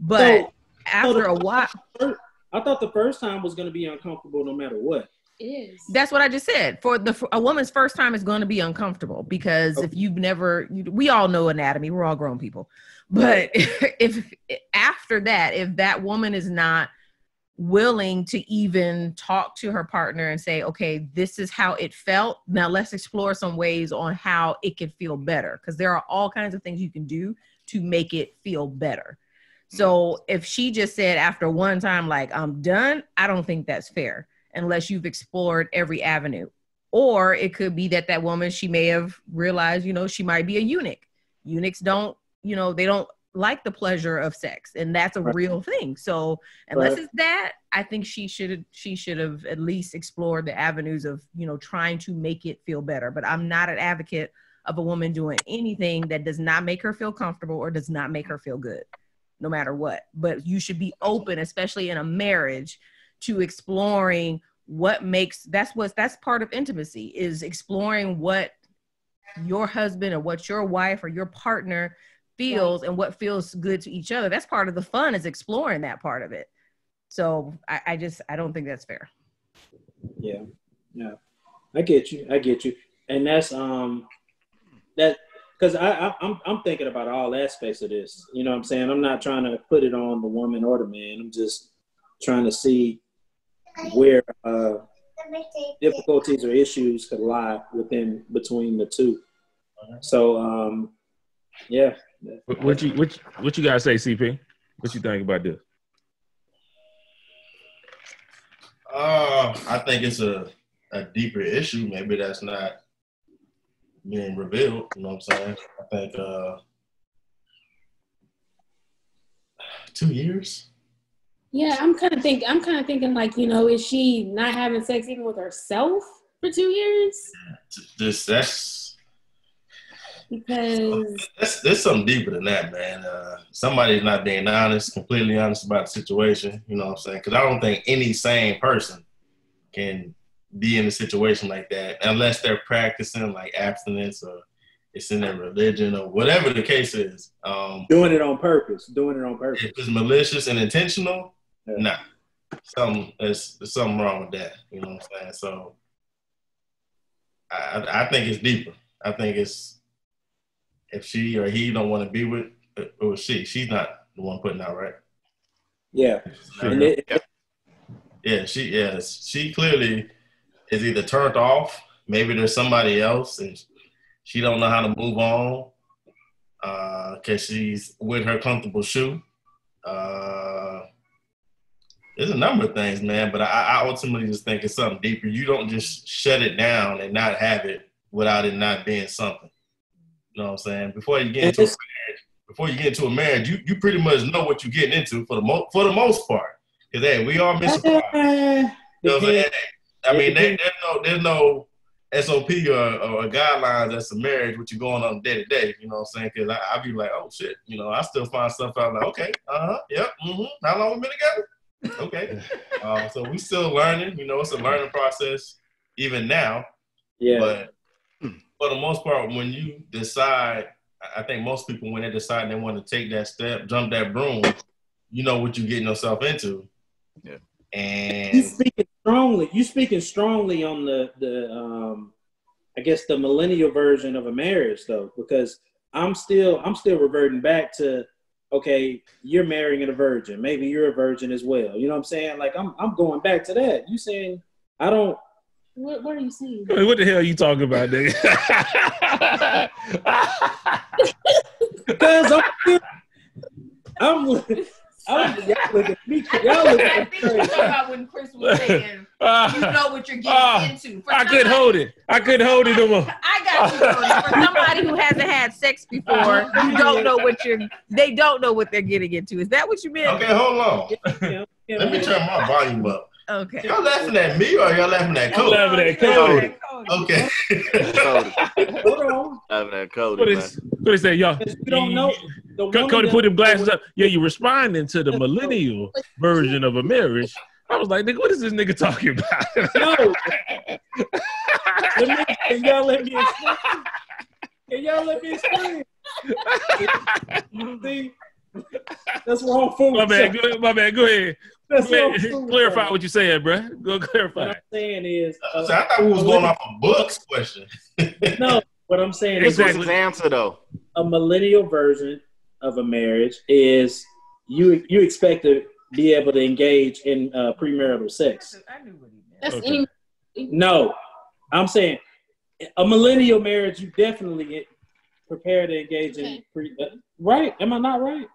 But after a while, I thought the first time was going to be uncomfortable no matter what. It is. That's what I just said. A woman's first time is going to be uncomfortable because if you've never, we all know anatomy. We're all grown people. But if after that, if that woman is not willing to even talk to her partner and say, okay, this is how it felt. Now let's explore some ways on how it could feel better. Because there are all kinds of things you can do to make it feel better. So if she just said after one time, like, I'm done, I don't think that's fair unless you've explored every avenue. Or it could be that woman, she may have realized, you know, she might be a eunuch. Eunuchs don't, you know, they don't like the pleasure of sex, and that's a real thing. So unless it's that, I think she should have at least explored the avenues of, you know, trying to make it feel better. But I'm not an advocate of a woman doing anything that does not make her feel comfortable or does not make her feel good, no matter what. But you should be open, especially in a marriage, to exploring what makes, that's part of intimacy, is exploring what your husband or what your wife or your partner feels, and what feels good to each other. That's part of the fun, is exploring that part of it. So I don't think that's fair. Yeah. Yeah. I get you. And that's, because I'm thinking about all aspects of this. You know what I'm saying? I'm not trying to put it on the woman or the man. I'm just trying to see where difficulties or issues could lie between the two. So, yeah. What you guys say, CP? What you think about this? I think it's a deeper issue. Maybe that's not being revealed, you know what I'm saying? I think 2 years. Yeah, I'm kind of thinking like, you know, is she not having sex even with herself for 2 years? There's something deeper than that, man. Somebody's not being honest, completely honest about the situation, you know what I'm saying? Because I don't think any sane person can be in a situation like that unless they're practicing like abstinence, or it's in their religion, or whatever the case is. Doing it on purpose. If it's malicious and intentional, yeah. Nah. There's something wrong with that, you know what I'm saying? So I think it's deeper. I think it's, if she or he don't want to be with, or she's not the one putting out, right? Yeah. She clearly is either turned off, maybe there's somebody else, and she don't know how to move on, because she's with her comfortable shoe. There's a number of things, man, but I ultimately just think it's something deeper. You don't just shut it down and not have it without it not being something. You know what I'm saying? Before you get into a marriage, you pretty much know what you're getting into for the most part. Because, hey, we all miss a part. You know what I'm saying? I mean, there's no SOP or guidelines as a marriage, what you're going on day to day. You know what I'm saying? Because I'd be like, oh, shit. You know, I still find stuff out like, okay, yep, how long we been together? Okay. So we still learning. You know, it's a learning process even now. Yeah. But for the most part, when you decide, I think most people, when they decide they want to take that step, jump that broom, you know what you're getting yourself into. Yeah. And you speaking strongly on the I guess the millennial version of a marriage, though, because I'm still reverting back to, okay, you're marrying a virgin, maybe you're a virgin as well. You know what I'm saying? Like I'm going back to that. You saying I don't. What are you saying? What the hell are you talking about, nigga? Because y'all look at me. When Chris was saying, you know what you're getting into. I couldn't hold it no more. I got you. For somebody who hasn't had sex before, you don't know what they don't know what they're getting into. Is that what you meant? Okay, hold on. Let me turn my volume up. Okay. Y'all laughing at me or y'all laughing at Cody? I'm laughing at Cody. Okay. Hold on. Laughing at Cody. What is that, y'all? You don't know. Cody, put them glasses up. Yeah, you're responding to the millennial version of a marriage. I was like, nigga, what is this nigga talking about? No. Can y'all let me explain? See? That's wrong food. My man, go ahead. Clarify what you said, bro. Go clarify. What I'm saying is, so I thought we was going off a book's question. No, what I'm saying is, this was his answer though. A millennial version of a marriage is you expect to be able to engage in premarital sex. I knew what he meant. That's okay. No, I'm saying a millennial marriage, you definitely get prepared to engage in right? Am I not right?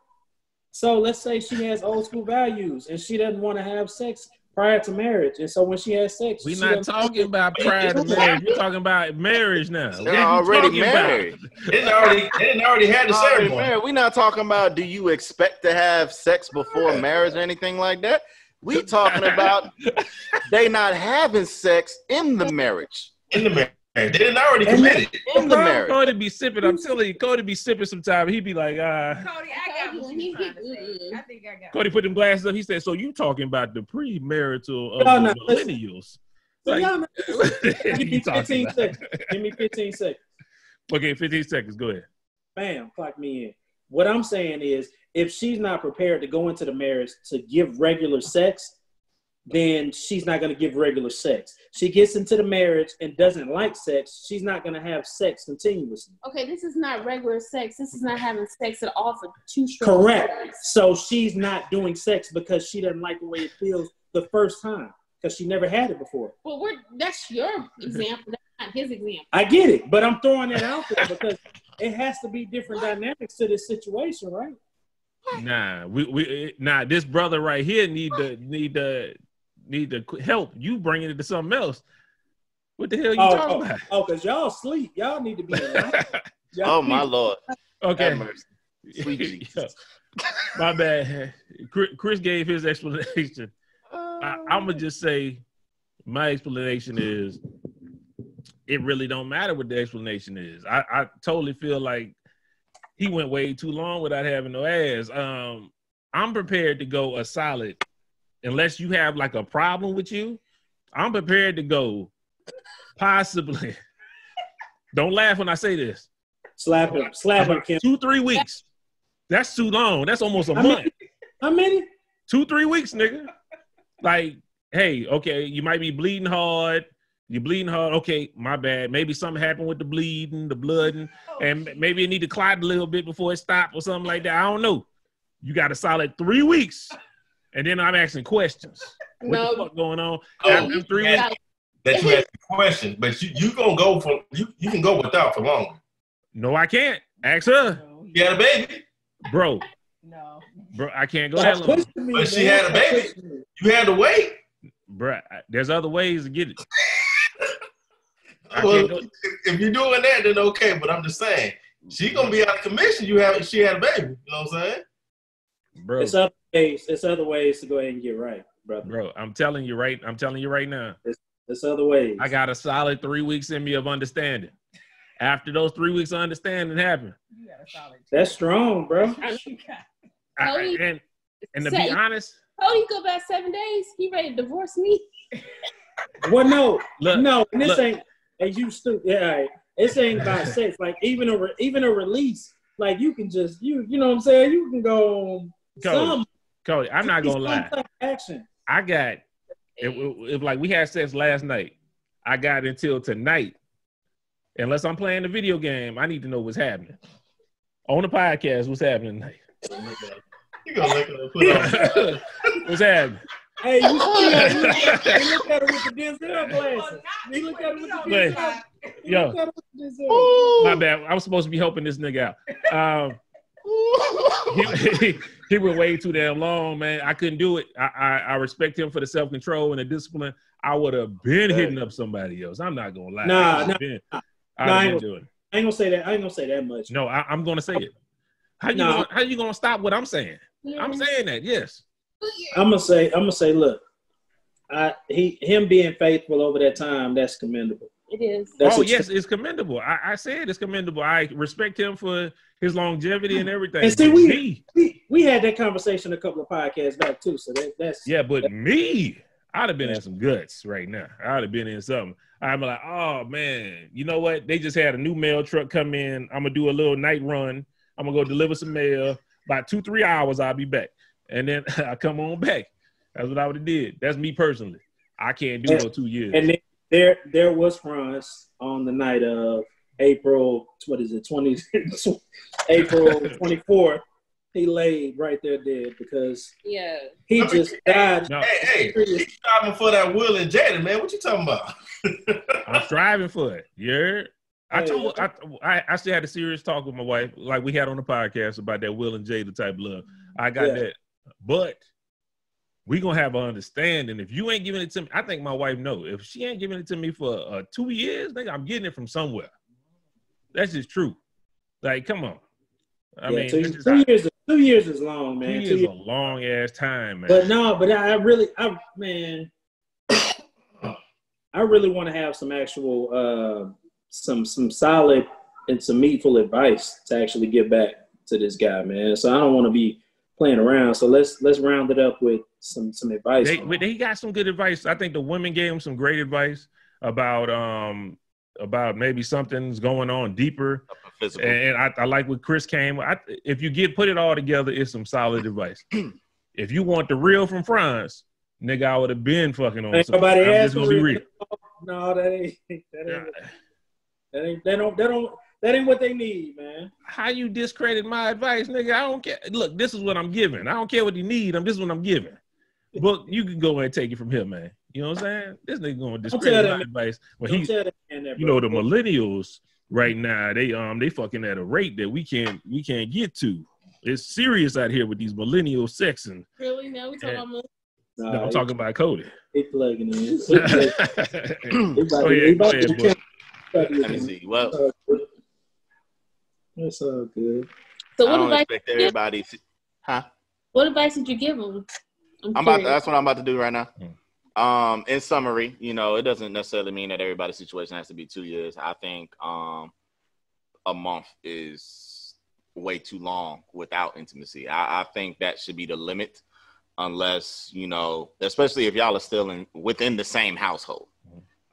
So let's say she has old school values and she doesn't want to have sex prior to marriage. And so when she has sex, we're not talking about prior to marriage. We're talking about marriage now. They're already married. They already had the ceremony. We're not talking about do you expect to have sex before marriage or anything like that. We're talking about they not having sex in the marriage. They didn't already commit it. It's the marriage. Cody be sipping. I'm telling you, Cody be sipping sometime. He be like, Cody, I got what you trying to say. I think I got Cody put them glasses up. He said, so you talking about the premarital of the millennials. Like, no, Give me 15 seconds. Okay, 15 seconds. Go ahead. Bam, clock me in. What I'm saying is, if she's not prepared to go into the marriage to give regular sex, then she's not going to give regular sex. She gets into the marriage and doesn't like sex, she's not going to have sex continuously. Okay, this is not regular sex. This is not having sex at all for two straight years. Correct. So she's not doing sex because she doesn't like the way it feels the first time because she never had it before. Well, that's your example. That's not his example. I get it, but I'm throwing that out there because it has to be different dynamics to this situation, right? Nah, this brother right here need to help you bring it into something else. What the hell you talking about? Oh, because y'all sleep. Y'all need to be alive. Oh, my Lord. Okay. Sweet Jesus. My bad. Chris gave his explanation. I'm going to just say my explanation is it really don't matter what the explanation is. I totally feel like he went way too long without having no ass. I'm prepared to go a solid, unless you have like a problem with you, I'm prepared to go possibly. Don't laugh when I say this. Slap him, Kim. 2-3 weeks. That's too long. That's almost a month. How many? 2-3 weeks, nigga. Like, hey, okay, you might be bleeding hard. You're bleeding hard. Okay, my bad. Maybe something happened with the bleeding, the blooding, and maybe it need to clot a little bit before it stopped or something like that. I don't know. You got a solid 3 weeks, and then I'm asking questions. What the fuck going on? After 3 weeks, that you ask questions, but you gonna go for you can go without for long. No, I can't. Ask her. No, she had a baby, bro. No, bro, I can't go that long. But she had a baby. You had to wait, bro. There's other ways to get it. Well, if you're doing that, then okay. But I'm just saying, she gonna be out of commission. She had a baby. You know what I'm saying, bro? It's other ways to go ahead and get right, brother. Bro, I'm telling you right now. It's other ways. I got a solid 3 weeks in me of understanding. After those 3 weeks of understanding happened, you got a solid. That's strong, bro. And to be honest, Cody go back 7 days. He ready to divorce me? Well, no, ain't. And you stupid. Yeah, right. This ain't about sex. Like even a release. Like you can just you know what I'm saying. You can go. Cody, I'm not gonna lie. Action. I got if like we had sex last night. I got until tonight. Unless I'm playing the video game, I need to know what's happening on the podcast. What's happening tonight? You gonna look up, put on. What's happening? Hey, you look at her with the Denzel glasses. You look at her with the Denzel. Yo, my bad. I was supposed to be helping this nigga out. He went way too damn long, man. I couldn't do it. I respect him for the self-control and the discipline. I would have been hitting up somebody else. I'm not gonna lie. I ain't gonna say that. I ain't gonna say that much. No, I'm gonna say it. How you gonna stop what I'm saying? Yeah. I'm saying that. Yes. I'm gonna say. Look, him being faithful over that time. That's commendable. It is. Yes, it's commendable. I said it's commendable. I respect him for his longevity and everything. And see, we had that conversation a couple of podcasts back too. So that's yeah. But me, I'd have been in some guts right now. I'd have been in something. I'm like, oh man, you know what? They just had a new mail truck come in. I'm gonna do a little night run. I'm gonna go deliver some mail. By 2-3 hours, I'll be back. And then I come on back. That's what I would have did. That's me personally. I can't do no 2 years. And then there was runs on the night of April. What is it? April 24th. He laid right there dead because he just died. No. Hey, he's striving for that Will and Jada, man. What you talking about? I'm striving for it. Yeah. I still had a serious talk with my wife, like we had on the podcast about that Will and Jada type love. I got that. But we gonna have an understanding. If you ain't giving it to me, I think my wife knows. If she ain't giving it to me for 2 years, nigga, I'm getting it from somewhere. That's just true. Like, come on. I mean, 2 years is long, man. 2 years is a long ass time, man. But no, but I really want to have some actual some solid and some meaningful advice to actually get back to this guy, man. So I don't want to be playing around. So let's round it up with some advice. They got some good advice. I think the women gave him some great advice about maybe something's going on deeper. And I like what Chris came. If you put it all together, it's some solid advice. If you want the real from Franz, nigga, I would have been fucking on. Ain't nobody else gonna be real. No, that ain't what they need, man. How you discredit my advice, nigga? I don't care. Look, this is what I'm giving. I don't care what you need. This is what I'm giving. But you can go and take it from here, man. You know what I'm saying? This nigga gonna discredit my advice. Well, you know, the millennials right now, they fucking at a rate that we can't get to. It's serious out here with these millennial sexing. Really? Now we talking about. No, I'm talking about Cody. They plugging in. That's all good. So what advice did you give them? Huh? What advice did you give them? That's what I'm about to do right now. In summary, you know, it doesn't necessarily mean that everybody's situation has to be 2 years. I think a month is way too long without intimacy. I think that should be the limit. Unless, you know, especially if y'all are still within the same household.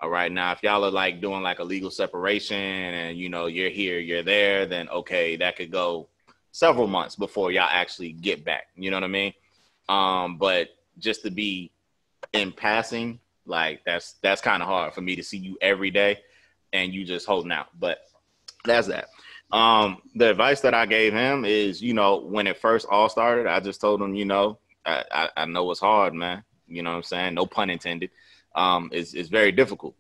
All right. Now, if y'all are like doing like a legal separation and, you know, you're here, you're there, then okay, that could go several months before y'all actually get back. You know what I mean? But just to be in passing, like that's kind of hard for me to see you every day and you just holding out. But that's that. The advice that I gave him is, you know, when it first all started, I just told him, you know, I know it's hard, man. You know what I'm saying? No pun intended. It's very difficult.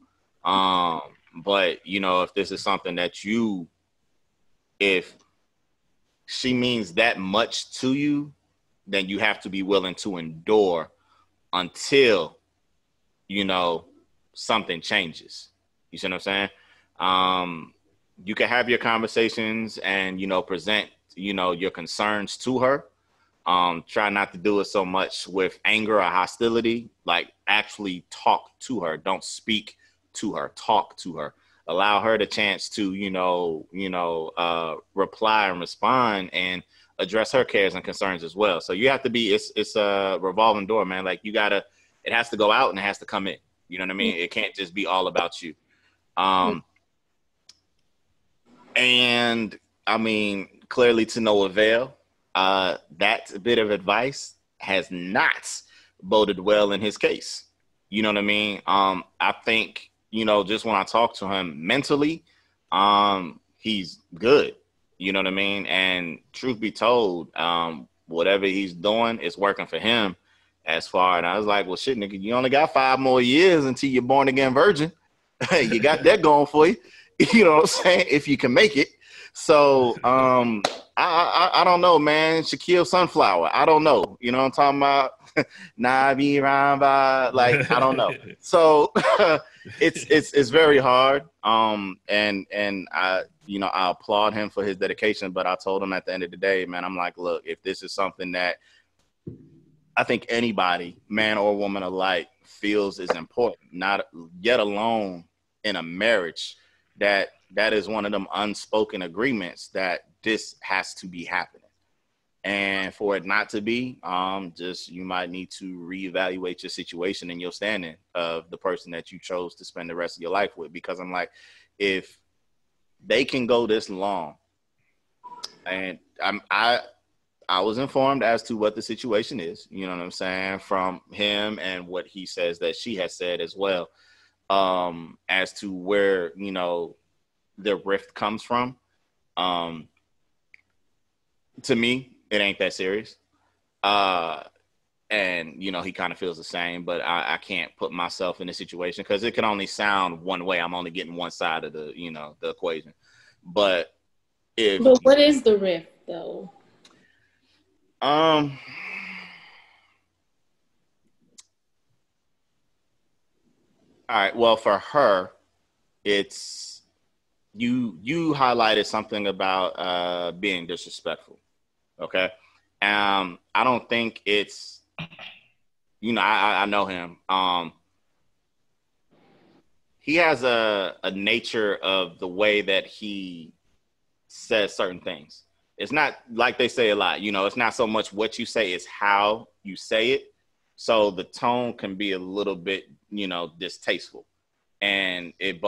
But, you know, if this is something that if she means that much to you, then you have to be willing to endure until, you know, something changes. You see what I'm saying? You can have your conversations and, you know, present, you know, your concerns to her. Try not to do it so much with anger or hostility. Like, actually talk to her. Don't speak to her. Talk to her. Allow her the chance to, you know, reply and respond and address her cares and concerns as well. So you have to be, it's a revolving door, man. Like, it has to go out and it has to come in. You know what I mean? It can't just be all about you. And I mean, clearly to no avail. That bit of advice has not boded well in his case. You know what I mean? I think, you know, just when I talk to him mentally, he's good. You know what I mean? And truth be told, whatever he's doing is working for him as far. And I was like, well, shit, nigga, you only got 5 more years until you're born again virgin. You got that going for you. You know what I'm saying? If you can make it. So, I don't know, man. Shaquille Sunflower. I don't know. You know what I'm talking about? Nah, be around by, like, I don't know. So it's very hard. And I, you know, I applaud him for his dedication, but I told him at the end of the day, man, I'm like, look, if this is something that I think anybody, man or woman alike, feels is important, not yet alone in a marriage, that is one of them unspoken agreements that this has to be happening. And for it not to be, just you might need to reevaluate your situation and your standing of the person that you chose to spend the rest of your life with. Because I'm like, if they can go this long, and I was informed as to what the situation is, you know what I'm saying, from him and what he says that she has said as well, as to where, you know, the rift comes from. To me, it ain't that serious. And, you know, he kind of feels the same, but I can't put myself in a situation because it can only sound one way. I'm only getting one side of the, you know, the equation. But what is the rift, though? All right. Well, for her, it's, You highlighted something about being disrespectful, okay? I don't think it's, you know, I know him. he has a nature of the way that he says certain things. It's not like they say a lot, you know, it's not so much what you say, it's how you say it. So the tone can be a little bit, you know, distasteful. And it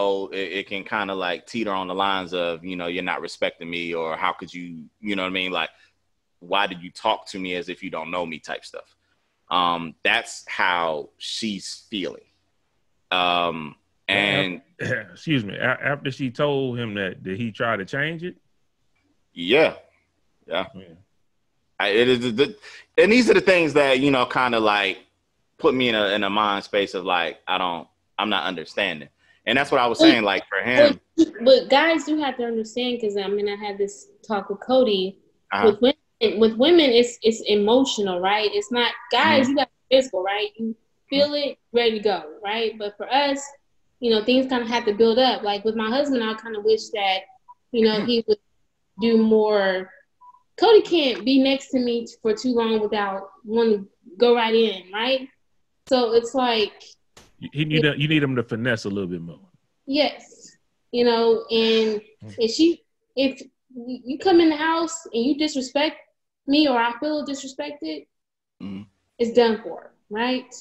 can kind of like teeter on the lines of, you know, you're not respecting me, or how could you, you know what I mean? Like, why did you talk to me as if you don't know me type stuff? That's how she's feeling. And excuse me, after she told him that, did he try to change it? Yeah. Yeah. And these are the things that, you know, kind of like put me in a mind space of like, I'm not understanding. And that's what I was saying, like, for him. But guys do have to understand, because, I mean, I had this talk with Cody. Uh-huh. With women, it's emotional, right? It's not, guys, you got physical, right? You feel it, ready to go, right? But for us, you know, things kind of have to build up. Like, with my husband, I kind of wish that, you know, he would do more. Cody can't be next to me for too long without wanting to go right in, right? So it's like... you need him to finesse a little bit more. Yes. You know, and if you come in the house and you disrespect me, or I feel disrespected, it's done for, right?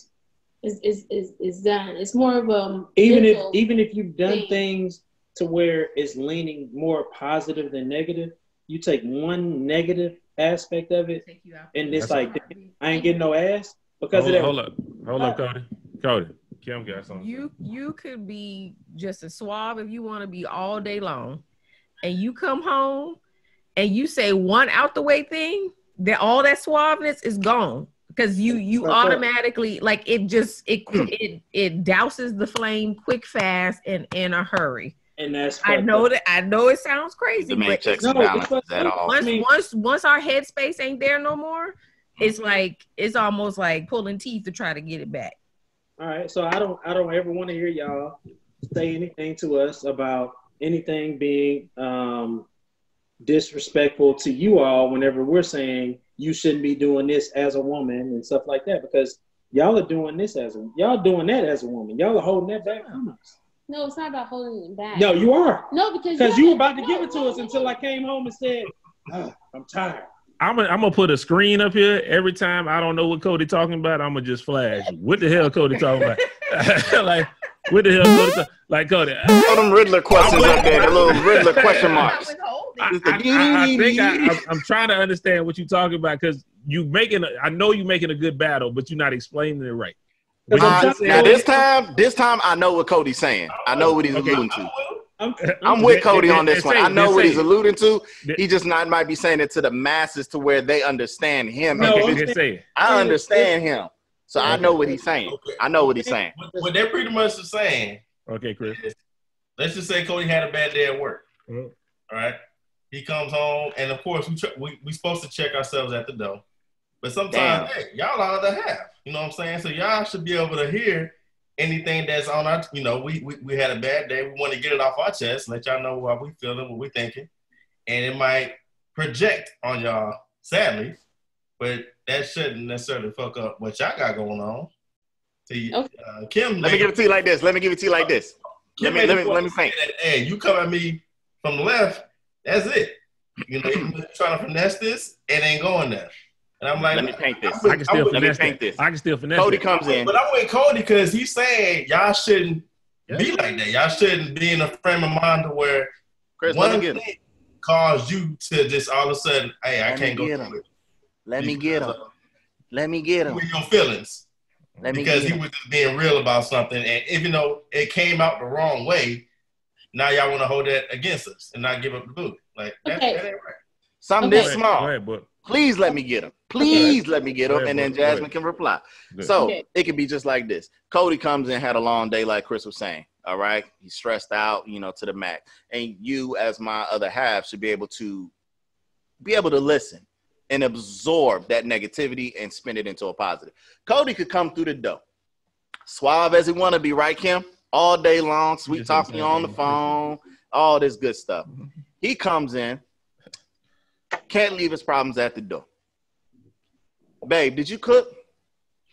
It's done. It's more of a... Even if you've done things to where it's leaning more positive than negative, you take one negative aspect of it, and it's like, I ain't getting no ass because of that. Hold up, Cody. Kim got something. You could be just a swab if you want to be all day long, and you come home and you say one out the way thing, that all that suaveness is gone, because you automatically, like, it douses the flame quick, fast, and in a hurry. And that's I know it sounds crazy, but once our headspace ain't there no more, it's like, it's almost like pulling teeth to try to get it back. All right, so I don't ever want to hear y'all say anything to us about anything being disrespectful to you all whenever we're saying you shouldn't be doing this as a woman and stuff like that, because y'all are doing this as a, y'all doing that as a woman. Y'all are holding that back from us. No, it's not about holding it back. No, you are. No, because you were about to give it to us until I came home and said, oh, I'm tired. I'm gonna put a screen up here every time I don't know what Cody talking about. I'm gonna just flash you. What the hell Cody talking about? Like, what the hell Cody talking? Like, Cody, all them Riddler questions up there, the little Riddler question marks. I think I'm trying to understand what you talking about, because you making. I know you making a good battle, but you're not explaining it right. Now this time I know what Cody's saying. I know what he's alluding to. I'm with Cody on this one. I know what he's alluding to. He just might be saying it to the masses to where they understand him. I understand him, so I know what he's saying. I know what he's saying. What they're pretty much saying. Okay, Chris. Let's just say Cody had a bad day at work. All right, he comes home, and of course we supposed to check ourselves at the door. But sometimes y'all ought to have, you know what I'm saying? So y'all should be able to hear anything that's on our, you know, we had a bad day. We want to get it off our chest, let y'all know what we feeling, what we thinking. And it might project on y'all, sadly, but that shouldn't necessarily fuck up what y'all got going on. See, Kim, let me give it to you like this. Let me give it to you like this. Let me think. Hey, you come at me from the left, that's it. You know, you're trying to finesse this, it ain't going there. And I'm like, let me paint this. I can still finesse. Cody comes in. But I'm with Cody because he's saying y'all shouldn't be like that. Y'all shouldn't be in a frame of mind where one thing caused you to just all of a sudden, hey, I can't go through it. Let me get him. Let me get him. With your feelings. Because he was just being real about something. And even though it came out the wrong way, now y'all want to hold that against us and not give up the boot. Like, that ain't right. Something this small. Please let me get him. Please let me get him, and then Jasmine can reply. So it could be just like this. Cody comes in, had a long day, like Chris was saying. All right, he's stressed out, you know, to the max. And you, as my other half, should be able to listen and absorb that negativity and spin it into a positive. Cody could come through the door, suave as he want to be, right, Kim? All day long, sweet talking on the phone, all this good stuff. He comes in, can't leave his problems at the door. Babe, did you cook?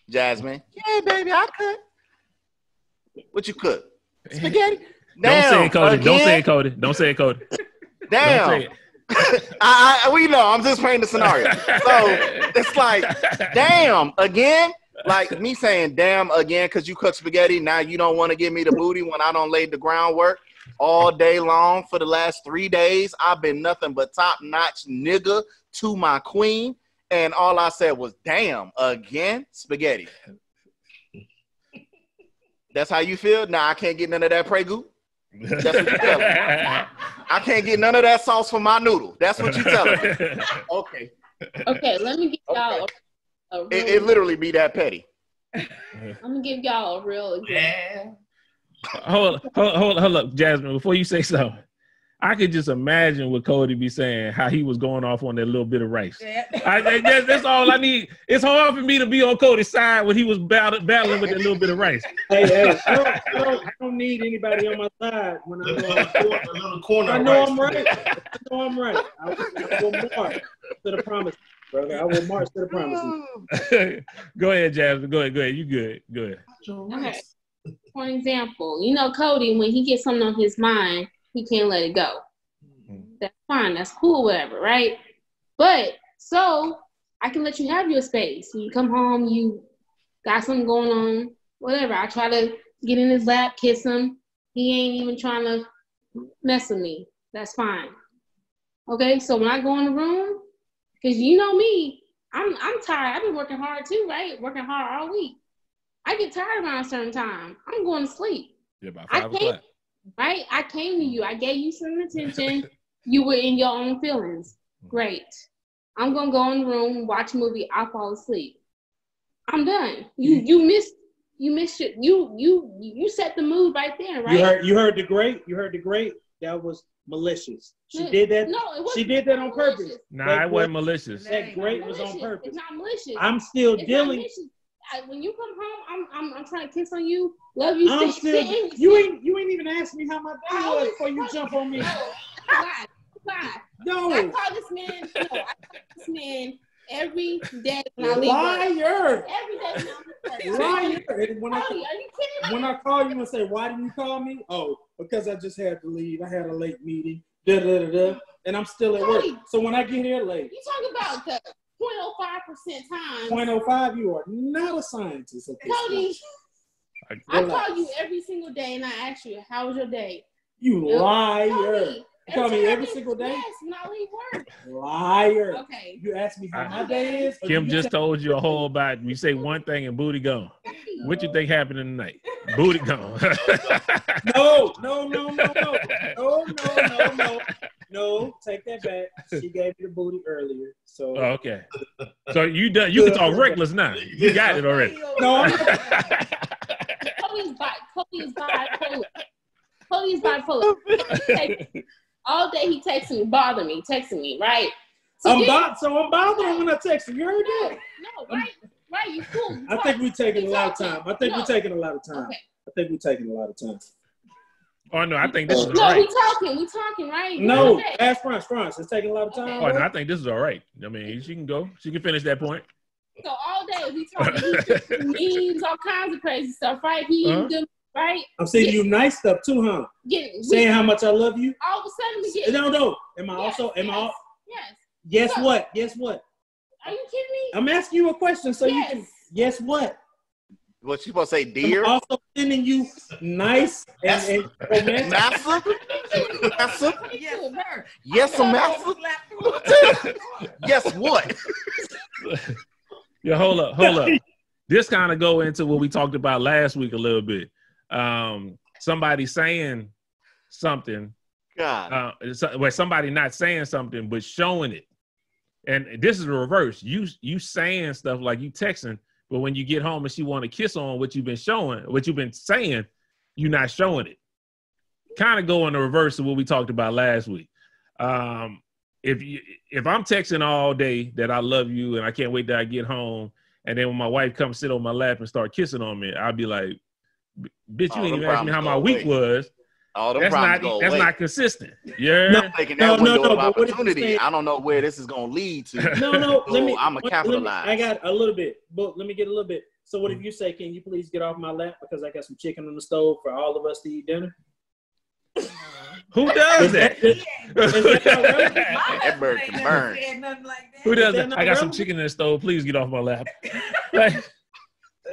Jasmine. Yeah, baby, I cook. What you cook? Spaghetti. Damn, Don't say it, Cody. Damn. We know. I'm just painting the scenario. So it's like, damn, again? Like me saying damn again because you cook spaghetti. Now you don't want to give me the booty when I don't lay the groundwork all day long. For the last 3 days, I've been nothing but top-notch nigga to my queen. And all I said was, damn, again, spaghetti. That's how you feel? Nah, I can't get none of that Prego. That's what you tell me. I can't get none of that sauce for my noodle. That's what you tell me. Okay. Okay, let me give y'all a real it literally be that petty. I'm going to give y'all a real example. Yeah. Hold up, Jasmine, before you say something. I could just imagine what Cody be saying, how he was going off on that little bit of rice. Yeah. That's all I need. It's hard for me to be on Cody's side when he was battling with that little bit of rice. Hey, I don't need anybody on my side when I'm on a little corner. I know I'm right. I will march to the promise, brother. I will march to the promise. Go ahead, Jasmine. Go ahead. You good. Go ahead. Okay. For example, you know Cody, when he gets something on his mind, he can't let it go. Mm-hmm. That's fine. That's cool, whatever, right? But so I can let you have your space. You come home, you got something going on, whatever. I try to get in his lap, kiss him. He ain't even trying to mess with me. That's fine. Okay, so when I go in the room, because you know me, I'm tired. I've been working hard too, right? Working hard all week. I get tired around a certain time. I'm going to sleep. Yeah, by 5 o'clock. Right? I came to you. I gave you some attention. You were in your own feelings. Great. I'm going to go in the room, watch a movie. I'll fall asleep. I'm done. You set the mood right there, right? You heard the great. That was malicious. She did that on purpose. Nah, it wasn't malicious. That great was on purpose. It's not malicious. I'm still dealing. When you come home, I'm trying to kiss on you, love you. You ain't even asked me how my day was before you jump on me. No. I call this man every day when I leave. Liar. Every day when I leave. Liar. When I call you and say, why didn't you call me? Oh, because I just had to leave. I had a late meeting. And I'm still at work. So when I get here late. You talk about that. 0.05% times. 0.05, you are not a scientist at this Cody, point. I call you every single day and I ask you, how was your day? You liar. Cody, you call me every single day? Yes, not leave work. Liar. Okay. You ask me how my day is? Kim just told you a whole lot. You say one thing and booty gone. What you think happened tonight? Booty gone. No. No, take that back. She gave me the booty earlier, so. Oh, okay. So you done? You can talk reckless now. You got it already. No. Cody's bipolar. All day he texts me, bothering me, right? So I'm bothering when I text him. You heard that? No, right. You cool. I think we're taking a lot of time. Oh, no, I think this is all right. No, we talking, right? No, ask Franz. It's taking a lot of time. Okay. Oh, no, I think this is all right. I mean, she can go. She can finish that point. So all day, we talking. He memes, all kinds of crazy stuff, right? He good, right? I'm saying you nice stuff, too, huh? Saying how much I love you. All of a sudden, we get... No. Am I? Yes. Guess what? Are you kidding me? I'm asking you a question, so you can... Guess what? What she supposed to say, dear? I'm also sending you nice and massive. Yes, sir. Yes, massive. Yes, what? Yeah, hold up. This kind of go into what we talked about last week a little bit. Somebody saying something. God. Somebody not saying something, but showing it. And this is the reverse. You saying stuff like you texting. But when you get home and she want to kiss on what you've been showing, what you've been saying, you're not showing it. Kind of go in the reverse of what we talked about last week. If I'm texting all day that I love you and I can't wait till I get home, and then when my wife comes sit on my lap and start kissing on me, I'll be like, bitch, you ain't even asked me how my week was. All them problems go away. That's not consistent. Yeah. No, taking that window of opportunity. I don't know where this is going to lead to. No. So I'm going to capitalize. I got a little bit, but let me get a little bit. So what if you say, can you please get off my lap because I got some chicken on the stove for all of us to eat dinner? Who does that? That bird can burn. Who does that? I got some chicken in the stove. Please get off my lap.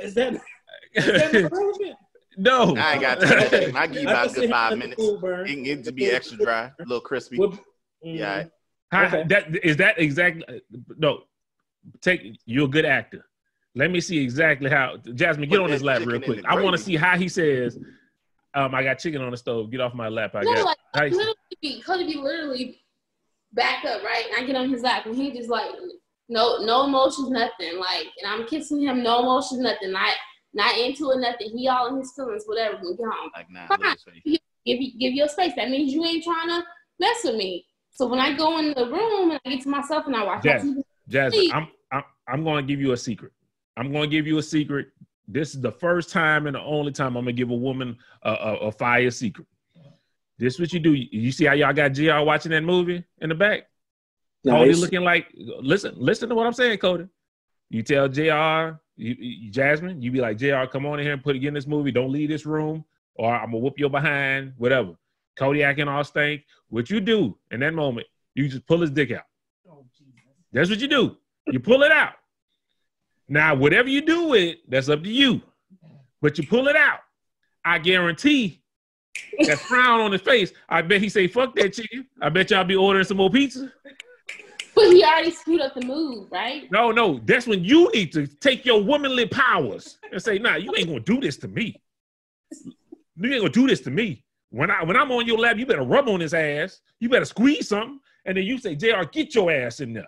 Is that relevant? No. I ain't got time. I give you about a good 5 minutes. It can get to be extra dry, a little crispy. Yeah. You're a good actor. Let me see exactly how. Jasmine, get on his lap real quick. I want to see how he says, I got chicken on the stove. Get off my lap. Could be literally back up, right? And I get on his lap and he just like, no emotions, nothing. Like, and I'm kissing him, no emotions, nothing. Not into it, nothing. He all in his feelings, whatever. We get home. Like, nah, fine. Give your space. That means you ain't trying to mess with me. So when I go in the room and I get to myself and I watch TV, Jasmine, I'm going to give you a secret. This is the first time and the only time I'm going to give a woman a fire secret. This is what you do. You see how y'all got GR watching that movie in the back? Nice. Cody looking like, listen to what I'm saying, Cody. You tell JR, Jasmine, you be like, JR, come on in here and put it in this movie. Don't leave this room or I'm going to whoop your behind, whatever. Cody acting all stank. What you do in that moment, you just pull his dick out. Oh, Jesus. That's what you do. You pull it out. Now, whatever you do with it, that's up to you. But you pull it out. I guarantee that frown on his face. I bet he say, fuck that chicken. I bet y'all be ordering some more pizza. But he already screwed up the move, right? No. That's when you need to take your womanly powers and say, nah, you ain't going to do this to me. When I'm on your lap, you better rub on his ass. You better squeeze something. And then you say, JR, get your ass in there.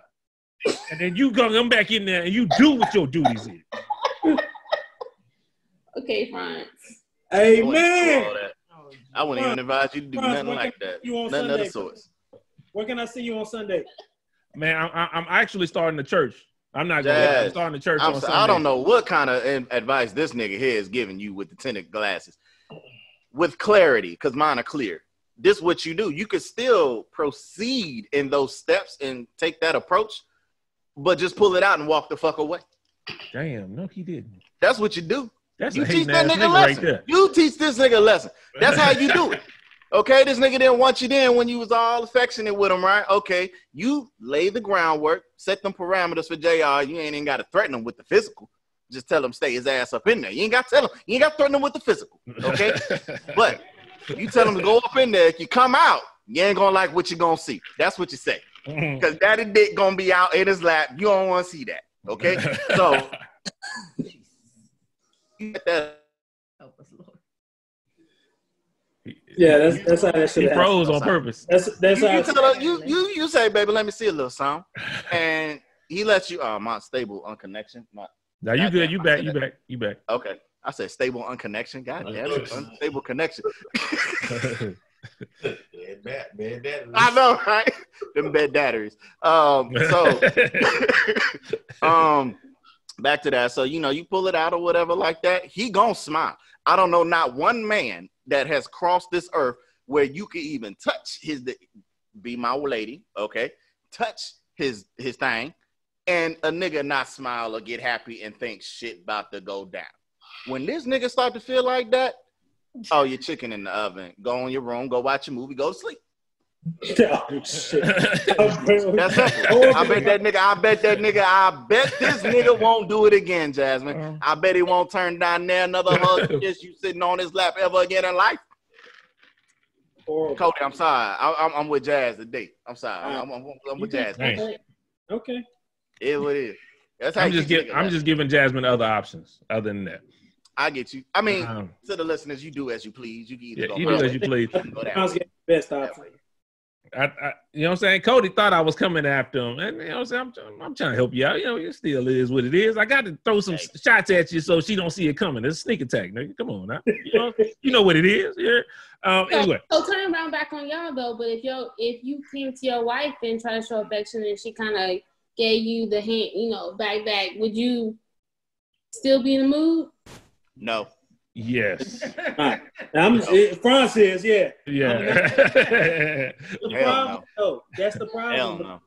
And then you come back in there and you do what your duties is. Okay, fine. Amen. I wouldn't even advise you to do nothing like that. Nothing of the sort. Where can I see you on Sunday? Man, I'm actually starting the church. I'm not going to. I'm starting the church on Sunday. I don't know what kind of advice this nigga here is giving you with the tinted glasses. With clarity, because mine are clear. This is what you do. You could still proceed in those steps and take that approach. But just pull it out and walk the fuck away. Damn, no, he didn't. That's what you do. You teach that nigga a lesson. Right, you teach this nigga a lesson. That's how you do it. Okay, this nigga didn't want you then when you was all affectionate with him, right? Okay, you lay the groundwork, set them parameters for JR. You ain't even got to threaten him with the physical. Just tell him stay his ass up in there. You ain't got to tell him. You ain't got to threaten him with the physical, okay? But you tell him to go up in there. If you come out, you ain't going to like what you're going to see. That's what you say. Because daddy dick gonna be out in his lap. You don't want to see that, okay? So yeah, that's how that shit. He froze on purpose. That's how you say, baby, let me see a little sound, and he lets you. My stable on connection. Now you good? You back? Okay, I said stable on connection. Goddamn, unstable connection. Bad I know, right? Them bed datteries. Back to that. So, you pull it out or whatever like that, he gonna smile. I don't know not one man that has crossed this earth where you could even touch his, be my lady, okay? Touch his thing and a nigga not smile or get happy and think shit about to go down. When this nigga start to feel like that, oh, your chicken in the oven. Go in your room. Go watch a movie. Go to sleep. Oh, shit. That's simple. I bet this nigga won't do it again, Jasmine. I bet he won't turn down there another hug just you sitting on his lap ever again in life. Cody, I'm sorry. I'm with Jazz today. I'm sorry. I'm with Jazz. Okay. It what it is. That's how I'm just giving Jasmine other options other than that. I get you. I mean, to the listeners, you do as you please. You can either go do as you please. You know what I'm saying? Cody thought I was coming after him. And you know what I'm saying? I'm trying to help you out. You know, it still is what it is. I got to throw some shots at you so she don't see it coming. It's a sneak attack, nigga. Come on now. You know what it is. Yeah. Anyway. So turn around back on y'all though, but if you came to your wife and try to show affection and she kind of gave you the hint, back, would you still be in the mood? No, Yes. Right. Franz says, yeah. Yeah. The problem, no. That's the problem. No.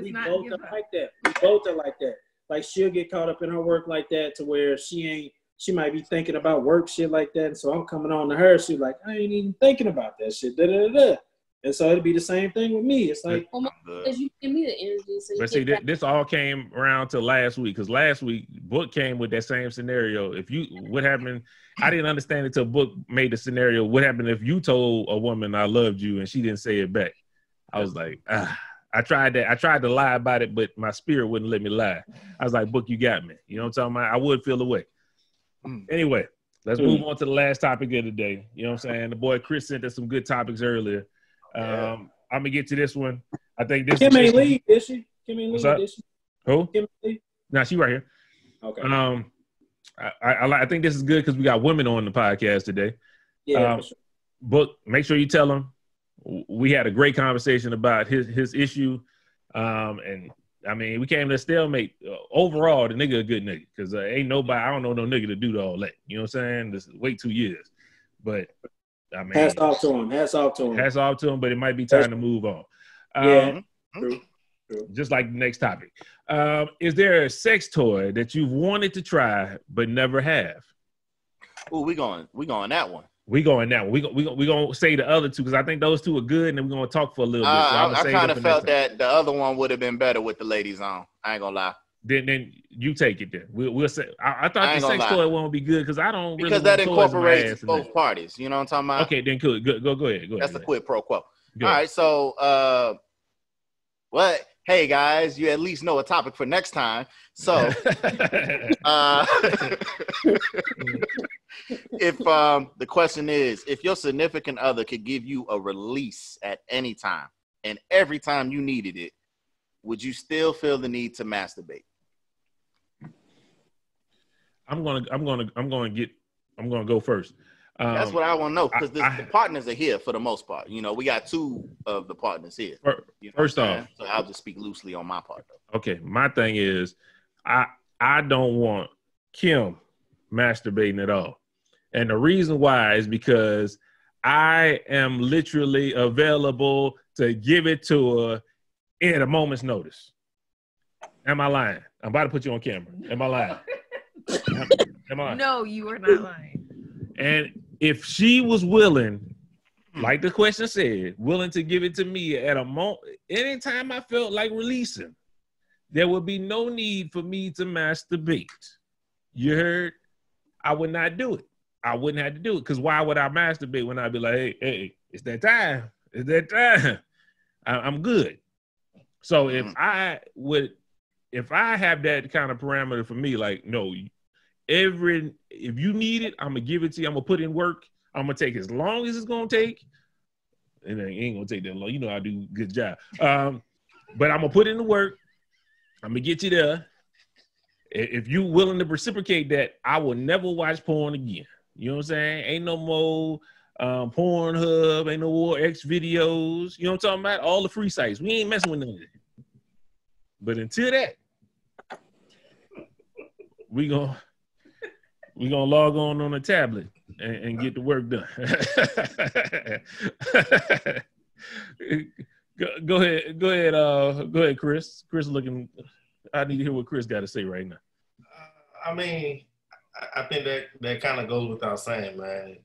We both are like that. We both are like that. Like, she'll get caught up in her work like that to where she might be thinking about work shit like that. And so I'm coming on to her. She's like, I ain't even thinking about that shit. Da, da, da, da. And so it'd be the same thing with me. It's like, because you give me the energy. So but see, this all came around to last week, because last week Book came with that same scenario. What happened? I didn't understand it till Book made the scenario. What happened if you told a woman I loved you and she didn't say it back? I was like, I tried that. I tried to lie about it, but my spirit wouldn't let me lie. I was like, Book, you got me. You know what I'm talking about? I would feel the way. Anyway, let's move on to the last topic of the day. You know what I'm saying? The boy Chris sent us some good topics earlier. I'm gonna get to this one. I think this. Kimmy Lee, is she? Kimmy Lee, is she? Who? Kimmy Lee? Nah, she right here. Okay. I think this is good because we got women on the podcast today. Yeah. For sure. But make sure you tell them we had a great conversation about his issue. And I mean, we came to a stalemate. Overall, the nigga a good nigga, because ain't nobody. I don't know no nigga to do all that. You know what I'm saying? Just wait 2 years, but. I mean, hats off to him, but it might be time to move on. True. Just like the next topic. Is there a sex toy that you've wanted to try but never have? Oh, we going that one. We gonna say the other two, because I think those two are good, and then we're gonna talk for a little bit. So I kind of felt that the other one would have been better with the ladies on. I ain't gonna lie. Then you take it. Then we'll say. I thought the sex toy won't be good because I don't really, because that incorporates both parties. You know what I'm talking about? Okay, then cool. Go ahead. That's a quid pro quo. All right, so what? Hey guys, you at least know a topic for next time. So if the question is, if your significant other could give you a release at any time and every time you needed it, would you still feel the need to masturbate? I'm gonna go first. That's what I want to know, because the partners are here for the most part. You know, we got two of the partners here. First off, so I'll just speak loosely on my part. Though. Okay, my thing is, I don't want Kim masturbating at all, and the reason why is because I am literally available to give it to her at a moment's notice. Am I lying? I'm about to put you on camera. Am I lying? No, you are not lying. And if she was willing, like the question said, willing to give it to me at a moment, anytime I felt like releasing, there would be no need for me to masturbate. You heard? I would not do it. I wouldn't have to do it, because why would I masturbate when I'd be like, hey, it's that time. It's that time. I'm good. So if I have that kind of parameter for me, like, no, if you need it, I'm going to give it to you. I'm going to put in work. I'm going to take as long as it's going to take. And it ain't going to take that long. You know I do a good job. But I'm going to put in the work. I'm going to get you there. If you're willing to reciprocate that, I will never watch porn again. You know what I'm saying? Ain't no more Pornhub, ain't no more X videos. You know what I'm talking about? All the free sites. We ain't messing with none of that. But until that, we gonna log on a tablet and get the work done. Go ahead, Chris. I need to hear what Chris got to say right now. I mean, I think that kind of goes without saying, man.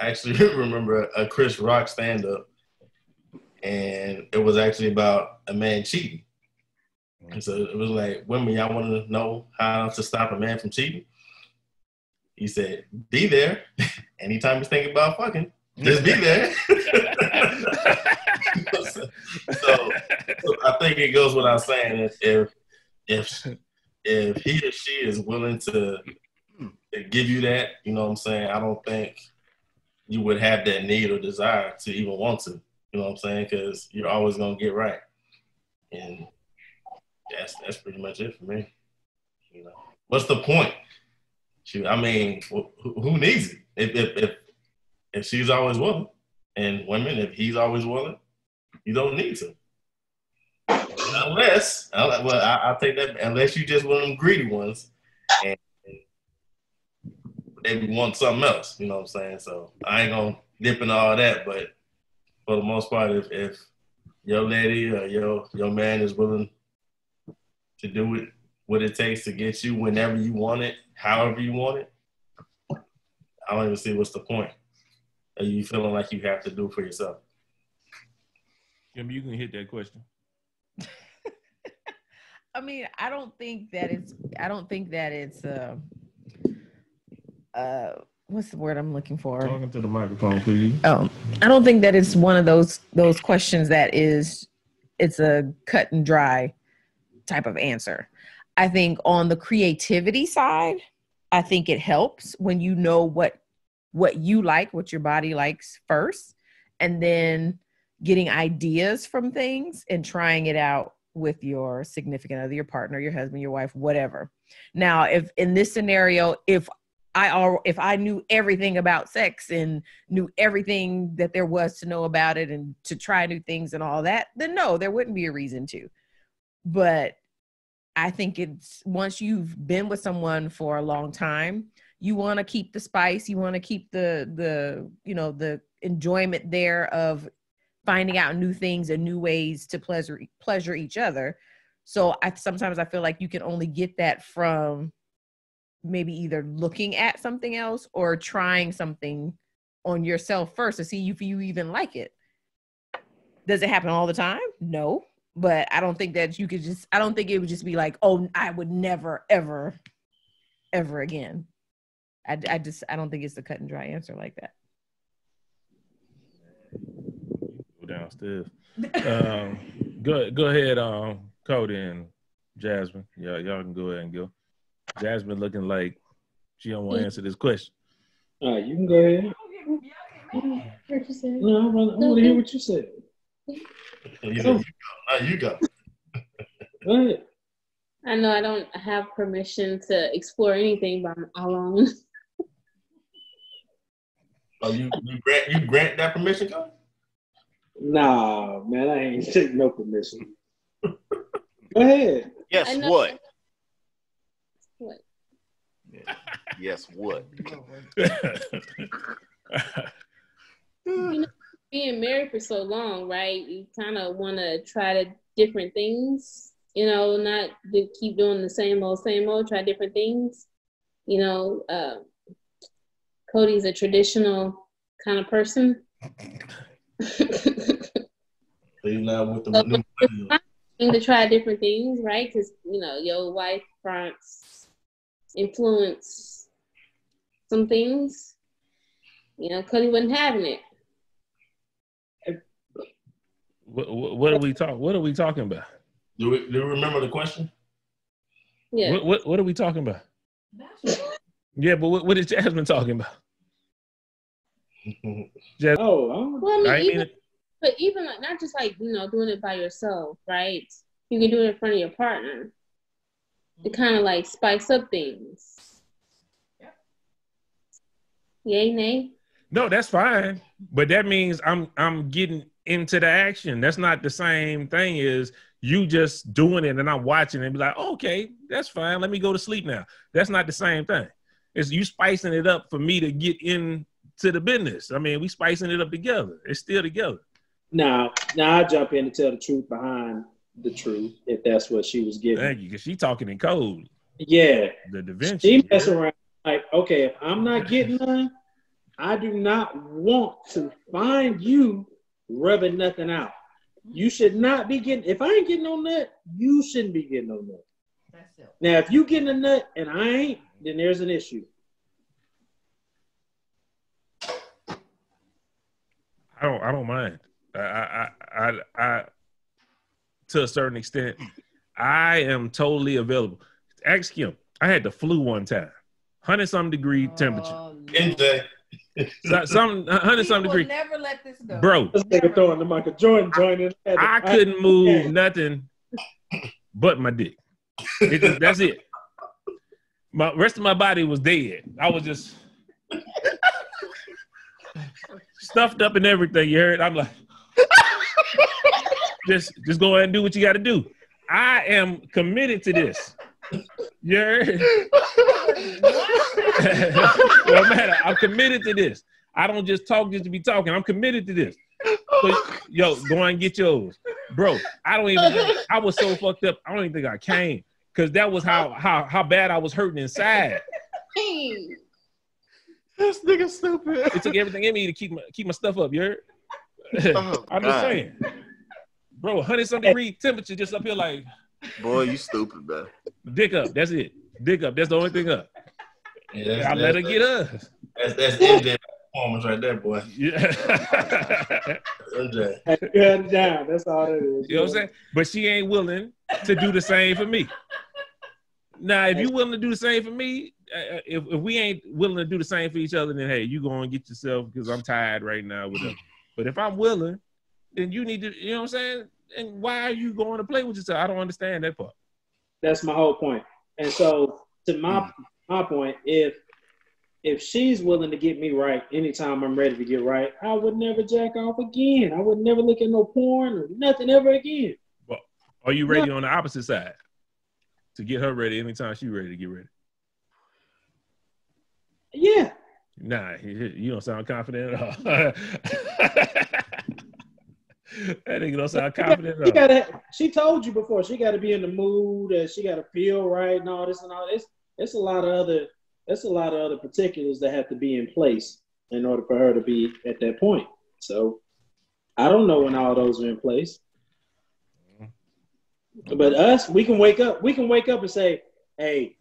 I actually remember a Chris Rock stand-up, and it was actually about a man cheating. And so it was like, women, y'all want to know how to stop a man from cheating? He said, be there. Anytime he's thinking about fucking, just be there. so I think it goes without saying that if he or she is willing to give you that, you know what I'm saying, I don't think you would have that need or desire to even want to. You know what I'm saying? Because you're always going to get right. And that's pretty much it for me. You know, what's the point? Shoot, I mean, who needs it? If she's always willing, and women, if he's always willing, you don't need to. I'll take that. Unless you just one of them greedy ones, and they want something else. You know what I'm saying? So I ain't gonna dip into all that, but for the most part, if your lady or your man is willing to do it, what it takes to get you whenever you want it, however you want it, I don't even see what's the point. Are you feeling like you have to do for yourself? Jimmy, you can hit that question. I mean, I don't think that it's what's the word I'm looking for? Talking to the microphone, please. Oh, I don't think that it's one of those questions that is, it's a cut and dry type of answer. I think on the creativity side, I think it helps when you know what you like, what your body likes first, and then getting ideas from things and trying it out with your significant other, your partner, your husband, your wife, whatever. Now, if in this scenario, if I knew everything about sex and knew everything that there was to know about it and to try new things and all that, then no, there wouldn't be a reason to. But I think it's once you've been with someone for a long time, you want to keep the spice, you want to keep the enjoyment there of finding out new things and new ways to pleasure each other. So sometimes I feel like you can only get that from maybe either looking at something else or trying something on yourself first to see if you even like it. Does it happen all the time? No, but I don't think that you could just, I don't think it would just be like, oh, I would never, ever, ever again. I don't think it's a cut and dry answer like that. Downstairs. Go ahead, Cody and Jasmine. Y'all can go ahead and go. Jasmine looking like she don't want to answer this question. All right, you can go ahead. No, I want to hear what you said. You go. Go ahead. I know I don't have permission to explore anything by my own. Oh, you grant that permission, Cody? Nah, man, I ain't taking no permission. Go ahead. Yes, what? What? Yes, what? Being married for so long, right? You kind of want to try different things, not to keep doing the same old, try different things. Cody's a traditional kind of person. To try different things, right? Because your wife fronts influence some things. Cody wasn't having it. What are we talking about? Do you remember the question? Yeah. What are we talking about? Yeah, but what is Jasmine talking about? Even not just like doing it by yourself, right? You can do it in front of your partner to kind of like spice up things. Yeah. Yay, nay? No, that's fine, but that means I'm getting into the action. That's not the same thing as you just doing it and I'm watching it and be like, oh, okay, that's fine. Let me go to sleep now. That's not the same thing. It's you spicing it up for me to get in to the business. I mean, we spicing it up together. It's still together. Now I jump in to tell the truth behind the truth, if that's what she was giving. Thank you, because she talking in code. Yeah. The Da Vinci. She messing around like, okay, if I'm not getting none, I do not want to find you rubbing nothing out. You should not be getting, if I ain't getting no nut, you shouldn't be getting no nut. That's it. Now, if you getting a nut and I ain't, then there's an issue. I don't mind. I to a certain extent, I am totally available. Ask Kim. I had the flu one time, 100-some degree temperature. Some 100-some degree. Never let this go, bro. Throwing the Michael Jordan joint. I couldn't move nothing but my dick. That's it. My rest of my body was dead. I was just. Stuffed up and everything, you heard? I'm like, just go ahead and do what you got to do. I am committed to this. You heard? Well, man, I'm committed to this. I don't just talk just to be talking. I'm committed to this. So, yo, go and get yours. Bro, I was so fucked up, I don't even think I came. Because that was how bad I was hurting inside. This nigga stupid. It took everything in me to keep my stuff up, you heard? Oh, I'm just saying. Bro, 100-something degree temperature just up here like... Boy, you stupid, bro. Dick up, that's it. Dick up, that's the only thing up. Yeah, I let her get us. That's the performance right there, boy. Yeah. Down. That's all it is. You know what I'm saying? But she ain't willing to do the same for me. Now, if you willing to do the same for me, if we ain't willing to do the same for each other, then hey, you go and get yourself because I'm tired right now. Whatever. But if I'm willing, then you need to, you know what I'm saying? And why are you going to play with yourself? I don't understand that part. That's my whole point. And so, to my point, if she's willing to get me right anytime I'm ready to get right, I would never jack off again. I would never look at no porn or nothing ever again. Well, are you ready on the opposite side to get her ready anytime she's ready to get ready? Yeah. Nah, you don't sound confident at all. That nigga don't sound confident at all. She told you before, she got to be in the mood, and she got to feel right and all this and all this. It's a lot of other particulars that have to be in place in order for her to be at that point. So I don't know when all those are in place. But us, we can wake up. We can wake up and say, "Hey,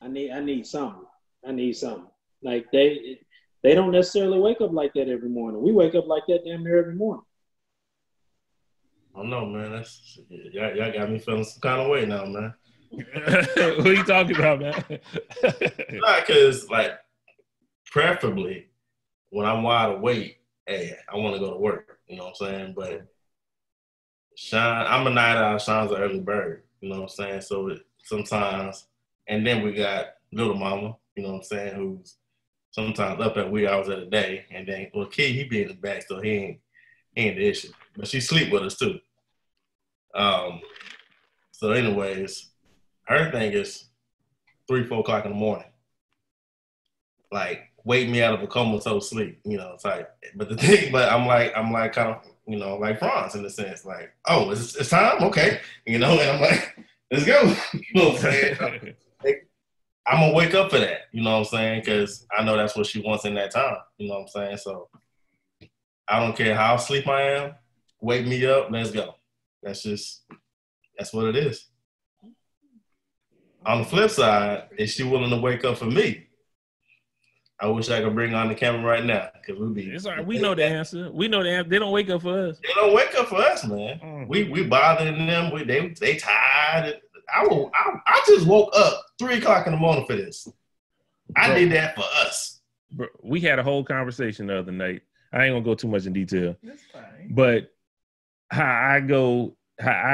I need something. I need something." Like they don't necessarily wake up like that every morning. We wake up like that damn near every morning. I don't know, man. That's y'all got me feeling some kind of way now, man. What are you talking about, man? Nah, cause like preferably when I'm wide awake, hey, I want to go to work. You know what I'm saying? But Sean, I'm a night owl. Sean's an early bird. You know what I'm saying? So sometimes, and then we got little mama. You know what I'm saying? Who's sometimes up at wee hours of the day, and then well, kid, he be in the back, so he ain't the issue. But she sleep with us too. So anyways. Her thing is 3, 4 o'clock in the morning. Like, wake me out of a comatose sleep, you know, type. But the thing, but I'm like kind of, you know, like Franz in a sense, like, oh, it's time? Okay. You know, and I'm like, let's go. You know what I'm saying? I'm going to wake up for that, you know what I'm saying? Because I know that's what she wants in that time, you know what I'm saying? So I don't care how asleep I am, wake me up, let's go. That's what it is. On the flip side, is she willing to wake up for me? I wish I could bring on the camera right now because we'll be. It's all right. We know the answer. We know the answer. They don't wake up for us. They don't wake up for us, man. Mm. We bothering them. They tired. I just woke up 3 o'clock in the morning for this. I did that for us. Bro, we had a whole conversation the other night. I ain't gonna go too much in detail. That's fine. But I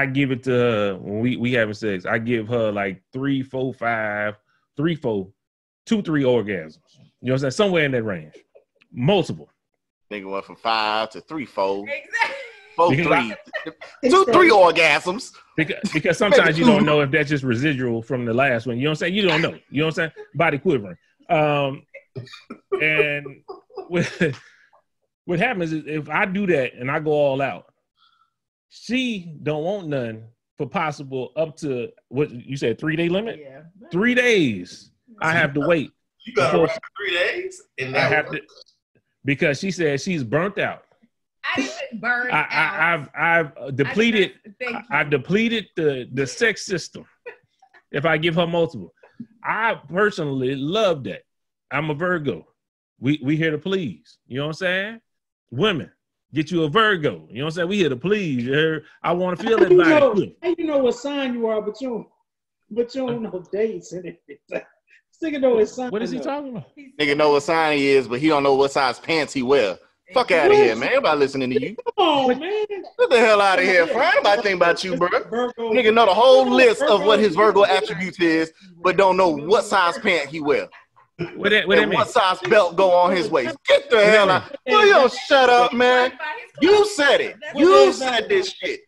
give it to her when we having sex. I give her like 3, 4, 5, 3, 4, 2, 3 orgasms. You know what I'm saying? Somewhere in that range. Multiple. Nigga went from 5 to 3, 4. Exactly. 4, 3. 2, 3 orgasms. Because sometimes you don't know if that's just residual from the last one. You know what I'm saying? You don't know. You know what I'm saying? Body quivering. And what happens is if I do that and I go all out, she don't want none for possible up to, what you said, 3-day limit? Yeah. 3 days. I have to wait. You got to wait 3 days? And I have to, because she said she's burnt out. I didn't burn out. I've depleted the sex system if I give her multiple. I personally love that. I'm a Virgo. We here to please. You know what I'm saying? Women. Get you a Virgo. You know what I'm saying? We here to please. You heard? I want to feel that vibe. You know what sign you are, but you don't know dates and everything. Nigga know his sign. What is he talking about? Nigga know what sign he is, but he don't know what size pants he wear. Fuck out of here, man. Everybody listening to you. Come on, man. Get the hell out of here, friend. Nobody think about you, bro. Nigga know the whole list of what his Virgo attributes is, but don't know what size pant he wear. What size belt go on his waist? Get the hell out! No, you don't shut up, man. You said it. You said this shit.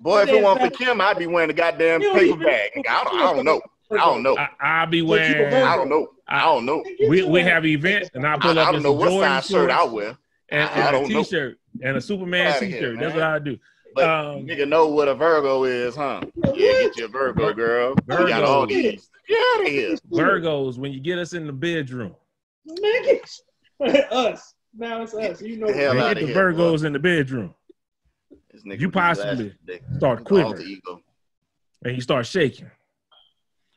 Boy, if it weren't for Kim, I'd be wearing a goddamn paper bag. I don't know. don't know. I'll be wearing. I don't know. I don't know. We have events, and I pull up. I don't know what size shirt I wear. And I don't know. T-shirt and a Superman T-shirt. That's what I do. But nigga know what a Virgo is, huh? Yeah, get your Virgo, girl. Virgo. We got all these. Get out of here. Virgos, when you get us in the bedroom. Niggas. Us. Now it's us. You know the hell out of here. Virgos in the bedroom. You possibly start quivering. And you start shaking.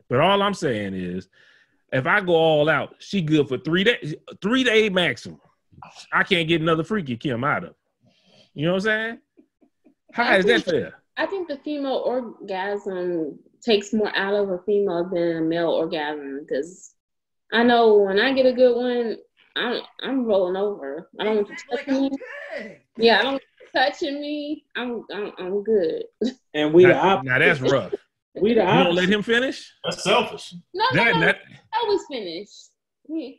But all I'm saying is, if I go all out, she good for 3 days. 3 day maximum. I can't get another freaky Kim out of. You know what I'm saying? How is that fair? I think the female orgasm takes more out of a female than a male orgasm, because I know when I get a good one, I'm rolling over. I don't want you touching me. Yeah, I don't want you touching me. I'm good. And we now that's rough. We the opposite. You don't let him finish? That's selfish. No, I always finish. Yeah.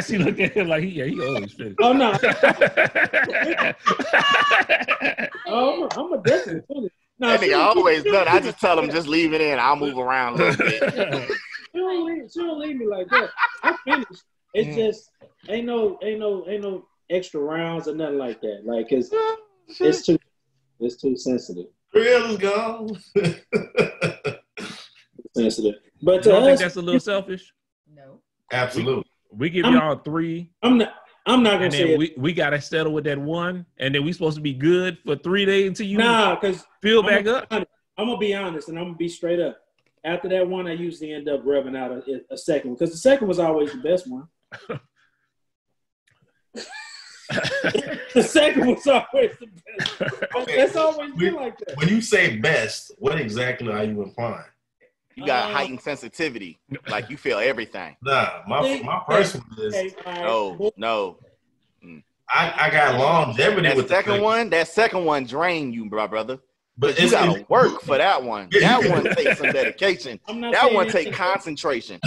She looked at him like, he always finished. Oh, no. Oh, I'm a definite finish. No, that nigga always done. I just tell him, just leave it in. I'll move around a little bit. She don't leave me like that. I finished. It's just ain't no extra rounds or nothing like that. Like, it's too sensitive. Real is gone. Sensitive. But to us, think that's a little selfish? No. Absolutely. We give y'all three. I'm not gonna say it. We gotta settle with that one, and then we supposed to be good for 3 days until you fill back up. I'm gonna be honest, and I'm gonna be straight up. After that one, I usually end up rubbing out a second, because the second was always the best one. The second was always the best. Okay. That's always been like that. When you say best, what exactly are you implying? You got heightened sensitivity, like you feel everything. Nah, my personal is no. I got longevity with the second one. That second one drained you, brother. But you gotta work for that one. That one takes some dedication. That one takes concentration.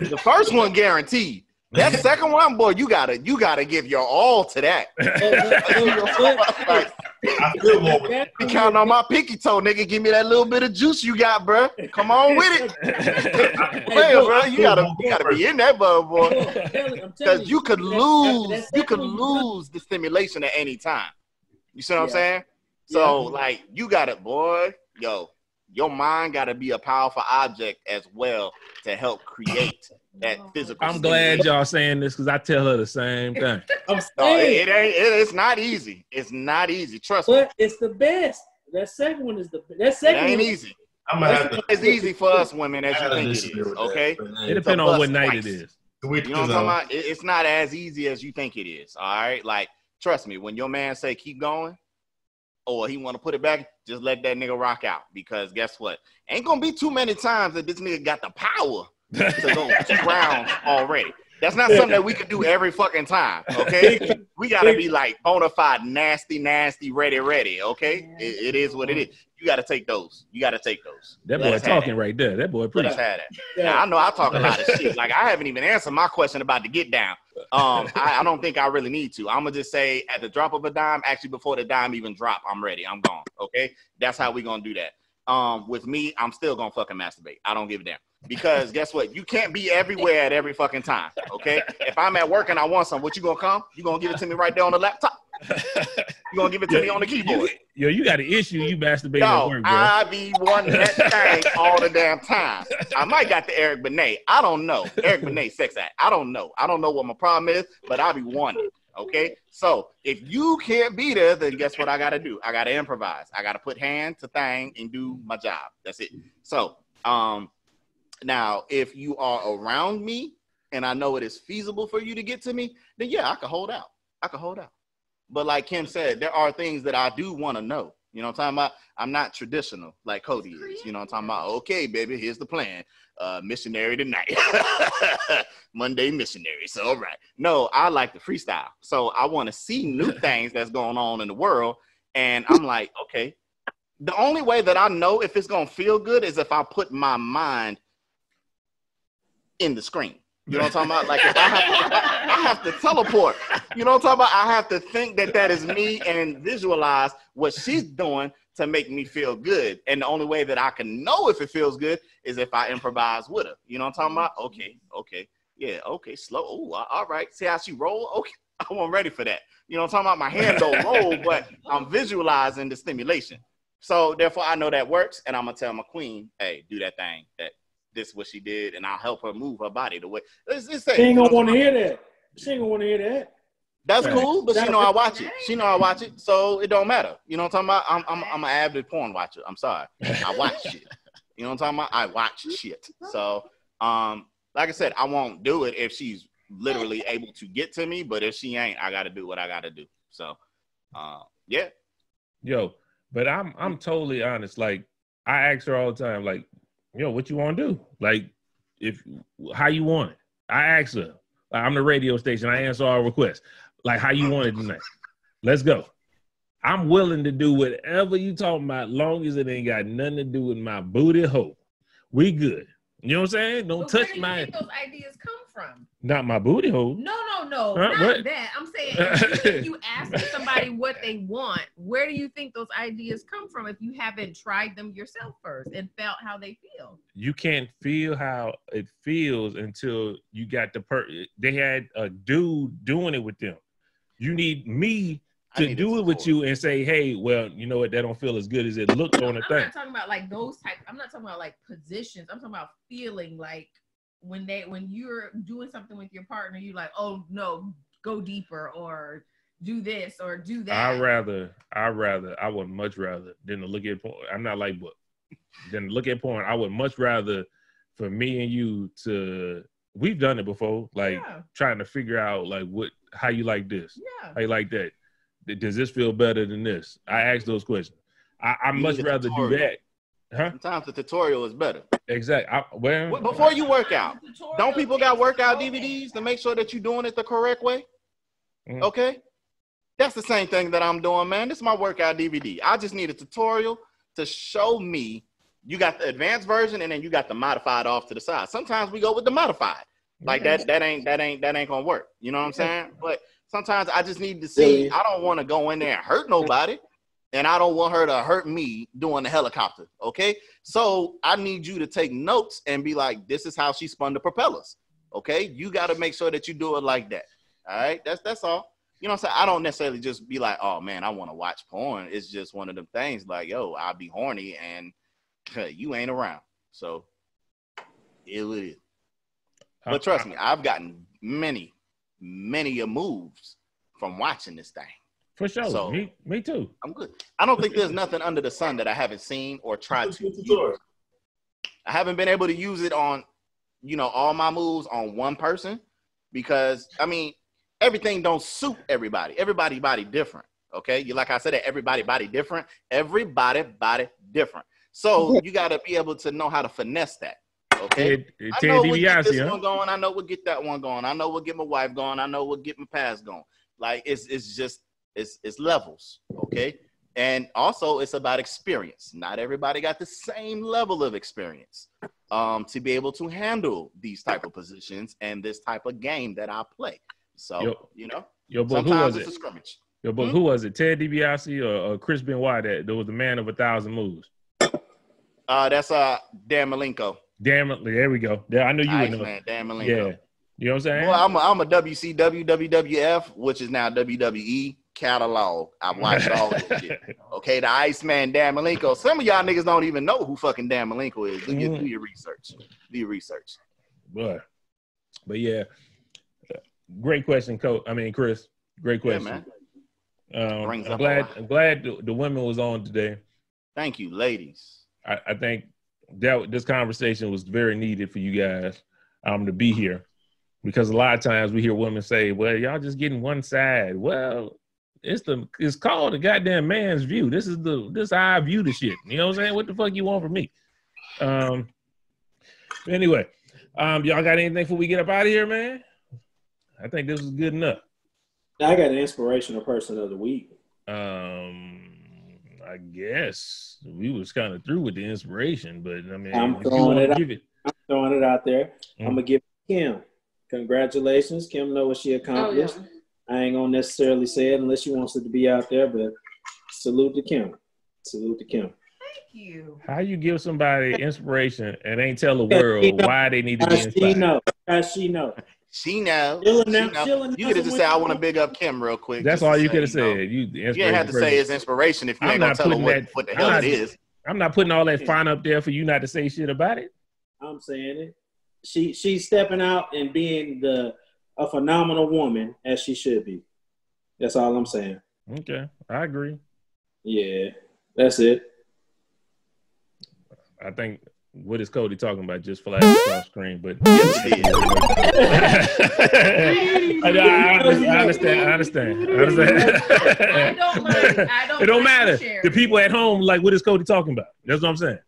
The first one guaranteed. That second one, boy, you gotta give your all to that. I feel more. Count on my pinky toe, nigga. Give me that little bit of juice you got, bro. Come on with it. Well, bro, you gotta be in that bubble, boy. Because you could lose, the stimulation at any time. You see what I'm saying? So, like, you gotta, boy, your mind gotta be a powerful object as well to help create that physical. I'm glad y'all saying this, because I tell her the same thing. I'm sorry, it's not easy. It's not easy. Trust me. But it's the best. That second one is the best. That second one ain't easy. It's easy for us women as you think it is. Okay. It depends on what night it is. You know what I'm talking about? It's not as easy as you think it is. All right. Like, trust me, when your man say keep going, or he want to put it back, just let that nigga rock out. Because guess what? Ain't going to be too many times that this nigga got the power to go 2 rounds already. That's not something that we could do every fucking time, okay? We got to be like bona fide, nasty, ready, okay? It is what it is. You got to take those. That boy talking right there. That boy pretty. Now, I know I talk a lot of shit. Like, I haven't even answered my question about the get down. I don't think I really need to. I'm going to just say at the drop of a dime, actually before the dime even drop, I'm ready. I'm gone, okay? That's how we going to do that. With me, I'm still going to fucking masturbate. I don't give a damn. Because guess what? You can't be everywhere at every fucking time, okay? If I'm at work and I want something, what you gonna come? You gonna give it to me right there on the laptop? You gonna give it to me on the keyboard? Yo, you got an issue. You masturbating at work, bro. I be wanting that thing all the damn time. I might got the Eric Benet. I don't know. Eric Benet sex act. I don't know. I don't know what my problem is, but I be wanting. Okay? So if you can't be there, then guess what I gotta do? I gotta improvise. I gotta put hand to thing and do my job. That's it. So, now, if you are around me and I know it is feasible for you to get to me, then yeah, I can hold out. But like Kim said, there are things that I do want to know. You know what I'm talking about? I'm not traditional like Cody is. You know what I'm talking about? Okay, baby, here's the plan. Missionary tonight. Monday missionary. So, all right. No, I like the freestyle. So I want to see new things that's going on in the world. And I'm like, okay. The only way that I know if it's going to feel good is if I put my mind in the screen. You know what I'm talking about? Like, if I have to teleport. You know what I'm talking about? I have to think that that is me and visualize what she's doing to make me feel good. And the only way that I can know if it feels good is if I improvise with her. You know what I'm talking about? Okay. Yeah, okay, slow. Ooh, all right. See how she roll? Okay. I wasn't ready for that. You know what I'm talking about? My hand don't roll, but I'm visualizing the stimulation. So therefore I know that works, and I'm gonna tell my queen, hey, do that thing. That this is what she did, and I'll help her move her body the way. She ain't gonna wanna hear that. She ain't gonna wanna hear that. That's cool, but she know I watch it. She know I watch it, so it don't matter. You know what I'm talking about? I'm an avid porn watcher. I'm sorry. I watch shit. You know what I'm talking about? I watch shit. So like I said, I won't do it if she's literally able to get to me, but if she ain't, I gotta do what I gotta do. So yeah. Yo, but I'm totally honest. Like, I ask her all the time, like, yo, what you wanna do? Like, how you want it? I ask her. Like, I'm the radio station, I answer all requests. Like, how you want it tonight? Let's go. I'm willing to do whatever you talking about, long as it ain't got nothing to do with my booty hole. We good. You know what I'm saying? Don't touch my... Where do you think those ideas come from? Not my booty hole. No. Not what? That. I'm saying, if you ask somebody what they want, where do you think those ideas come from if you haven't tried them yourself first and felt how they feel? You can't feel how it feels until you got the they had a dude doing it with them. You need me to do it with you and say, hey, well, you know what? That don't feel as good as it looked on the thing. I'm not talking about like those types. I'm not talking about like positions. I'm talking about feeling like when you're doing something with your partner, you're like, oh no, go deeper or do this or do that. I would much rather than to look at porn. I'm not like, but than to look at porn. I would much rather for me and you to, we've done it before, like trying to figure out like how you like this, how you like that. Does this feel better than this? I ask those questions. I much rather do that. Huh? Sometimes the tutorial is better. Exactly. Before you work out, don't people got workout DVDs to make sure that you're doing it the correct way? Mm-hmm. Okay? That's the same thing that I'm doing, man. This is my workout DVD. I just need a tutorial to show me. You got the advanced version, and then you got the modified off to the side. Sometimes we go with the modified. Like that ain't gonna work. You know what I'm saying? But sometimes I just need to see. I don't want to go in there and hurt nobody, and I don't want her to hurt me doing the helicopter, okay? So I need you to take notes and be like, this is how she spun the propellers, okay? You got to make sure that you do it like that, all right? That's all. You know what I'm saying? I don't necessarily just be like, oh, man, I want to watch porn. It's just one of them things like, yo, I'll be horny, and you ain't around. So it is. But trust me, I've gotten many moves from watching this thing. For sure. So, me too. I'm good. I don't think there's nothing under the sun that I haven't seen or tried to use. I haven't been able to use it on, you know, all my moves on one person because, I mean, everything don't suit everybody. Everybody's body different, okay? Like I said, everybody body different. Everybody body different. So you got to be able to know how to finesse that. Okay, I know we'll get this one going. I know we'll get that one going. I know we'll get my wife going. I know we'll get my past going. Like it's just levels, okay? And also it's about experience. Not everybody got the same level of experience to be able to handle these type of positions and this type of game that I play. So sometimes it's a scrimmage. Yo, but who was it? Ted DiBiase or Chris Benoit that was the man of 1,000 moves? That's Dan Malenko. Damn it! There we go. Yeah, I knew you would know. Man, Dan Malenko. Yeah, you know what I'm saying. Well, I'm a WCW, WWF, which is now WWE catalog. I watched all this shit. Okay, the Iceman Dan Malenko. Some of y'all niggas don't even know who fucking Dan Malenko is. Do your research. Do your research. But yeah, great question, Coach. I mean, Chris. Great question. Yeah, man. I'm glad the women was on today. Thank you, ladies. I think this conversation was very needed for you guys to be here because a lot of times we hear women say, well, y'all just getting one side. Well, it's called the goddamn man's view. This is how I view the shit. You know what I'm saying? What the fuck you want from me? Anyway, y'all got anything before we get up out of here, man? I think this was good enough. I got an inspirational person of the week. I guess we was kind of through with the inspiration, but I mean, I'm throwing it out there. Mm-hmm. I'm gonna give Kim. Congratulations, Kim. Know what she accomplished. Oh, yeah. I ain't gonna necessarily say it unless she wants it to be out there, but salute to Kim. Salute to Kim. Thank you. How you give somebody inspiration and ain't tell the world why they need to be inspired? She knows. She knows. You could have just said, I want to big up Kim real quick. That's all you could have said. You didn't have to say it's inspiration if you ain't going to tell them what the hell it is. I'm not putting all that fine up there for you not to say shit about it. I'm saying it. She's stepping out and being a phenomenal woman as she should be. That's all I'm saying. Okay, I agree. Yeah, that's it. I think what is Cody talking about just flashed off screen, but I understand. I don't. It don't matter. The people at home like, what is Cody talking about? That's what I'm saying.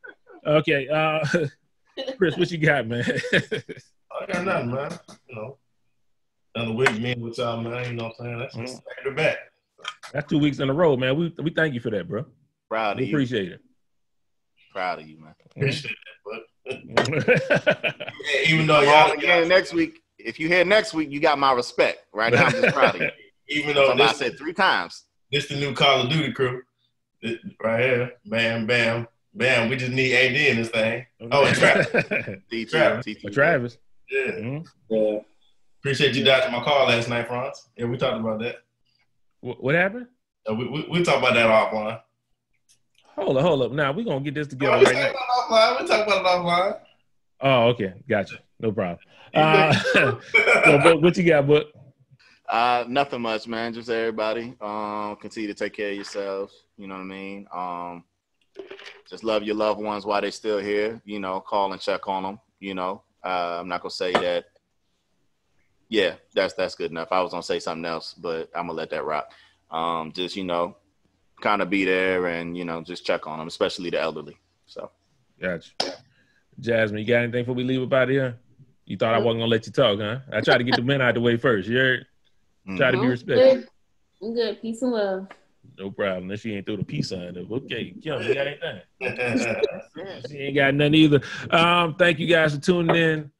Okay, Chris, what you got, man? I got nothing, man. You know, another week, man, with y'all, man. You know what I'm saying? That's just back to back. That's 2 weeks in a row, man. We thank you for that, bro. Proud of you. Appreciate it. Proud of you, man. Appreciate that, but even though y'all again next week, if you here next week, you got my respect. Right now, I'm just proud of you. Even though I said 3 times, this the new Call of Duty crew, this, right here. Bam, bam, bam. We just need AD in this thing. Oh, and Travis. Yeah. Mm-hmm. Appreciate you dodging my call last night, Franz. Yeah, we talked about that. What happened? We talk about that offline. Hold up. Now, we're going to get this together right now. We're talking about it offline. Oh, okay. Gotcha. No problem. So, what you got, Book? Nothing much, man. Just everybody. Continue to take care of yourselves. You know what I mean? Just love your loved ones while they're still here. You know, call and check on them. You know, I'm not going to say that. Yeah, that's good enough. I was going to say something else, but I'm going to let that rock. Just, you know, kind of be there and, you know, just check on them, especially the elderly. So. Gotcha. Jasmine, you got anything before we leave about here? You thought I wasn't going to let you talk, huh? I tried to get the men out of the way first. You heard? Try to be respectful. I'm good. Peace and love. No problem. Unless she ain't through the peace sign up. Okay, Kim, you got anything? She ain't got nothing either. Thank you guys for tuning in.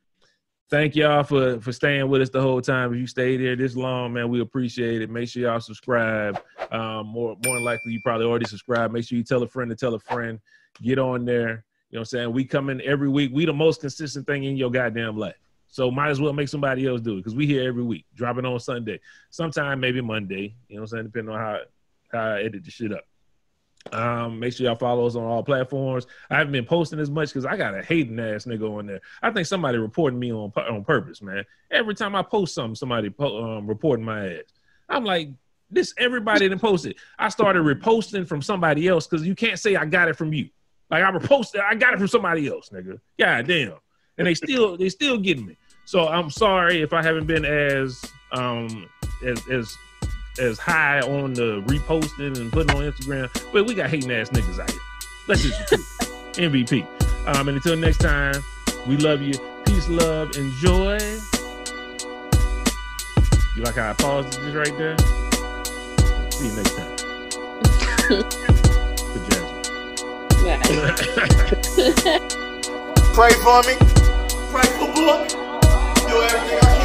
Thank y'all for staying with us the whole time. If you stayed there this long, man, we appreciate it. Make sure y'all subscribe. More than likely, you probably already subscribed. Make sure you tell a friend to tell a friend. Get on there. You know what I'm saying? We come in every week. We the most consistent thing in your goddamn life. So might as well make somebody else do it because we here every week. Dropping on Sunday. Sometime maybe Monday. You know what I'm saying? Depending on how I edit the shit up. Make sure y'all follow us on all platforms. I haven't been posting as much because I got a hating ass nigga on there. I think somebody reporting me on purpose, man. Every time I post something, somebody reporting my ass. I'm like, this everybody done posted. I started reposting from somebody else because you can't say I got it from you. Like I reposted, I got it from somebody else, nigga. God damn. And they still getting me. So I'm sorry if I haven't been as high on the reposting and putting on Instagram, but we got hating ass niggas out here. Let's just MVP. And until next time, we love you. Peace, love, enjoy. You like how I paused just right there? See you next time. Good job. Right. Pray for me. Pray for Book. Do everything I can.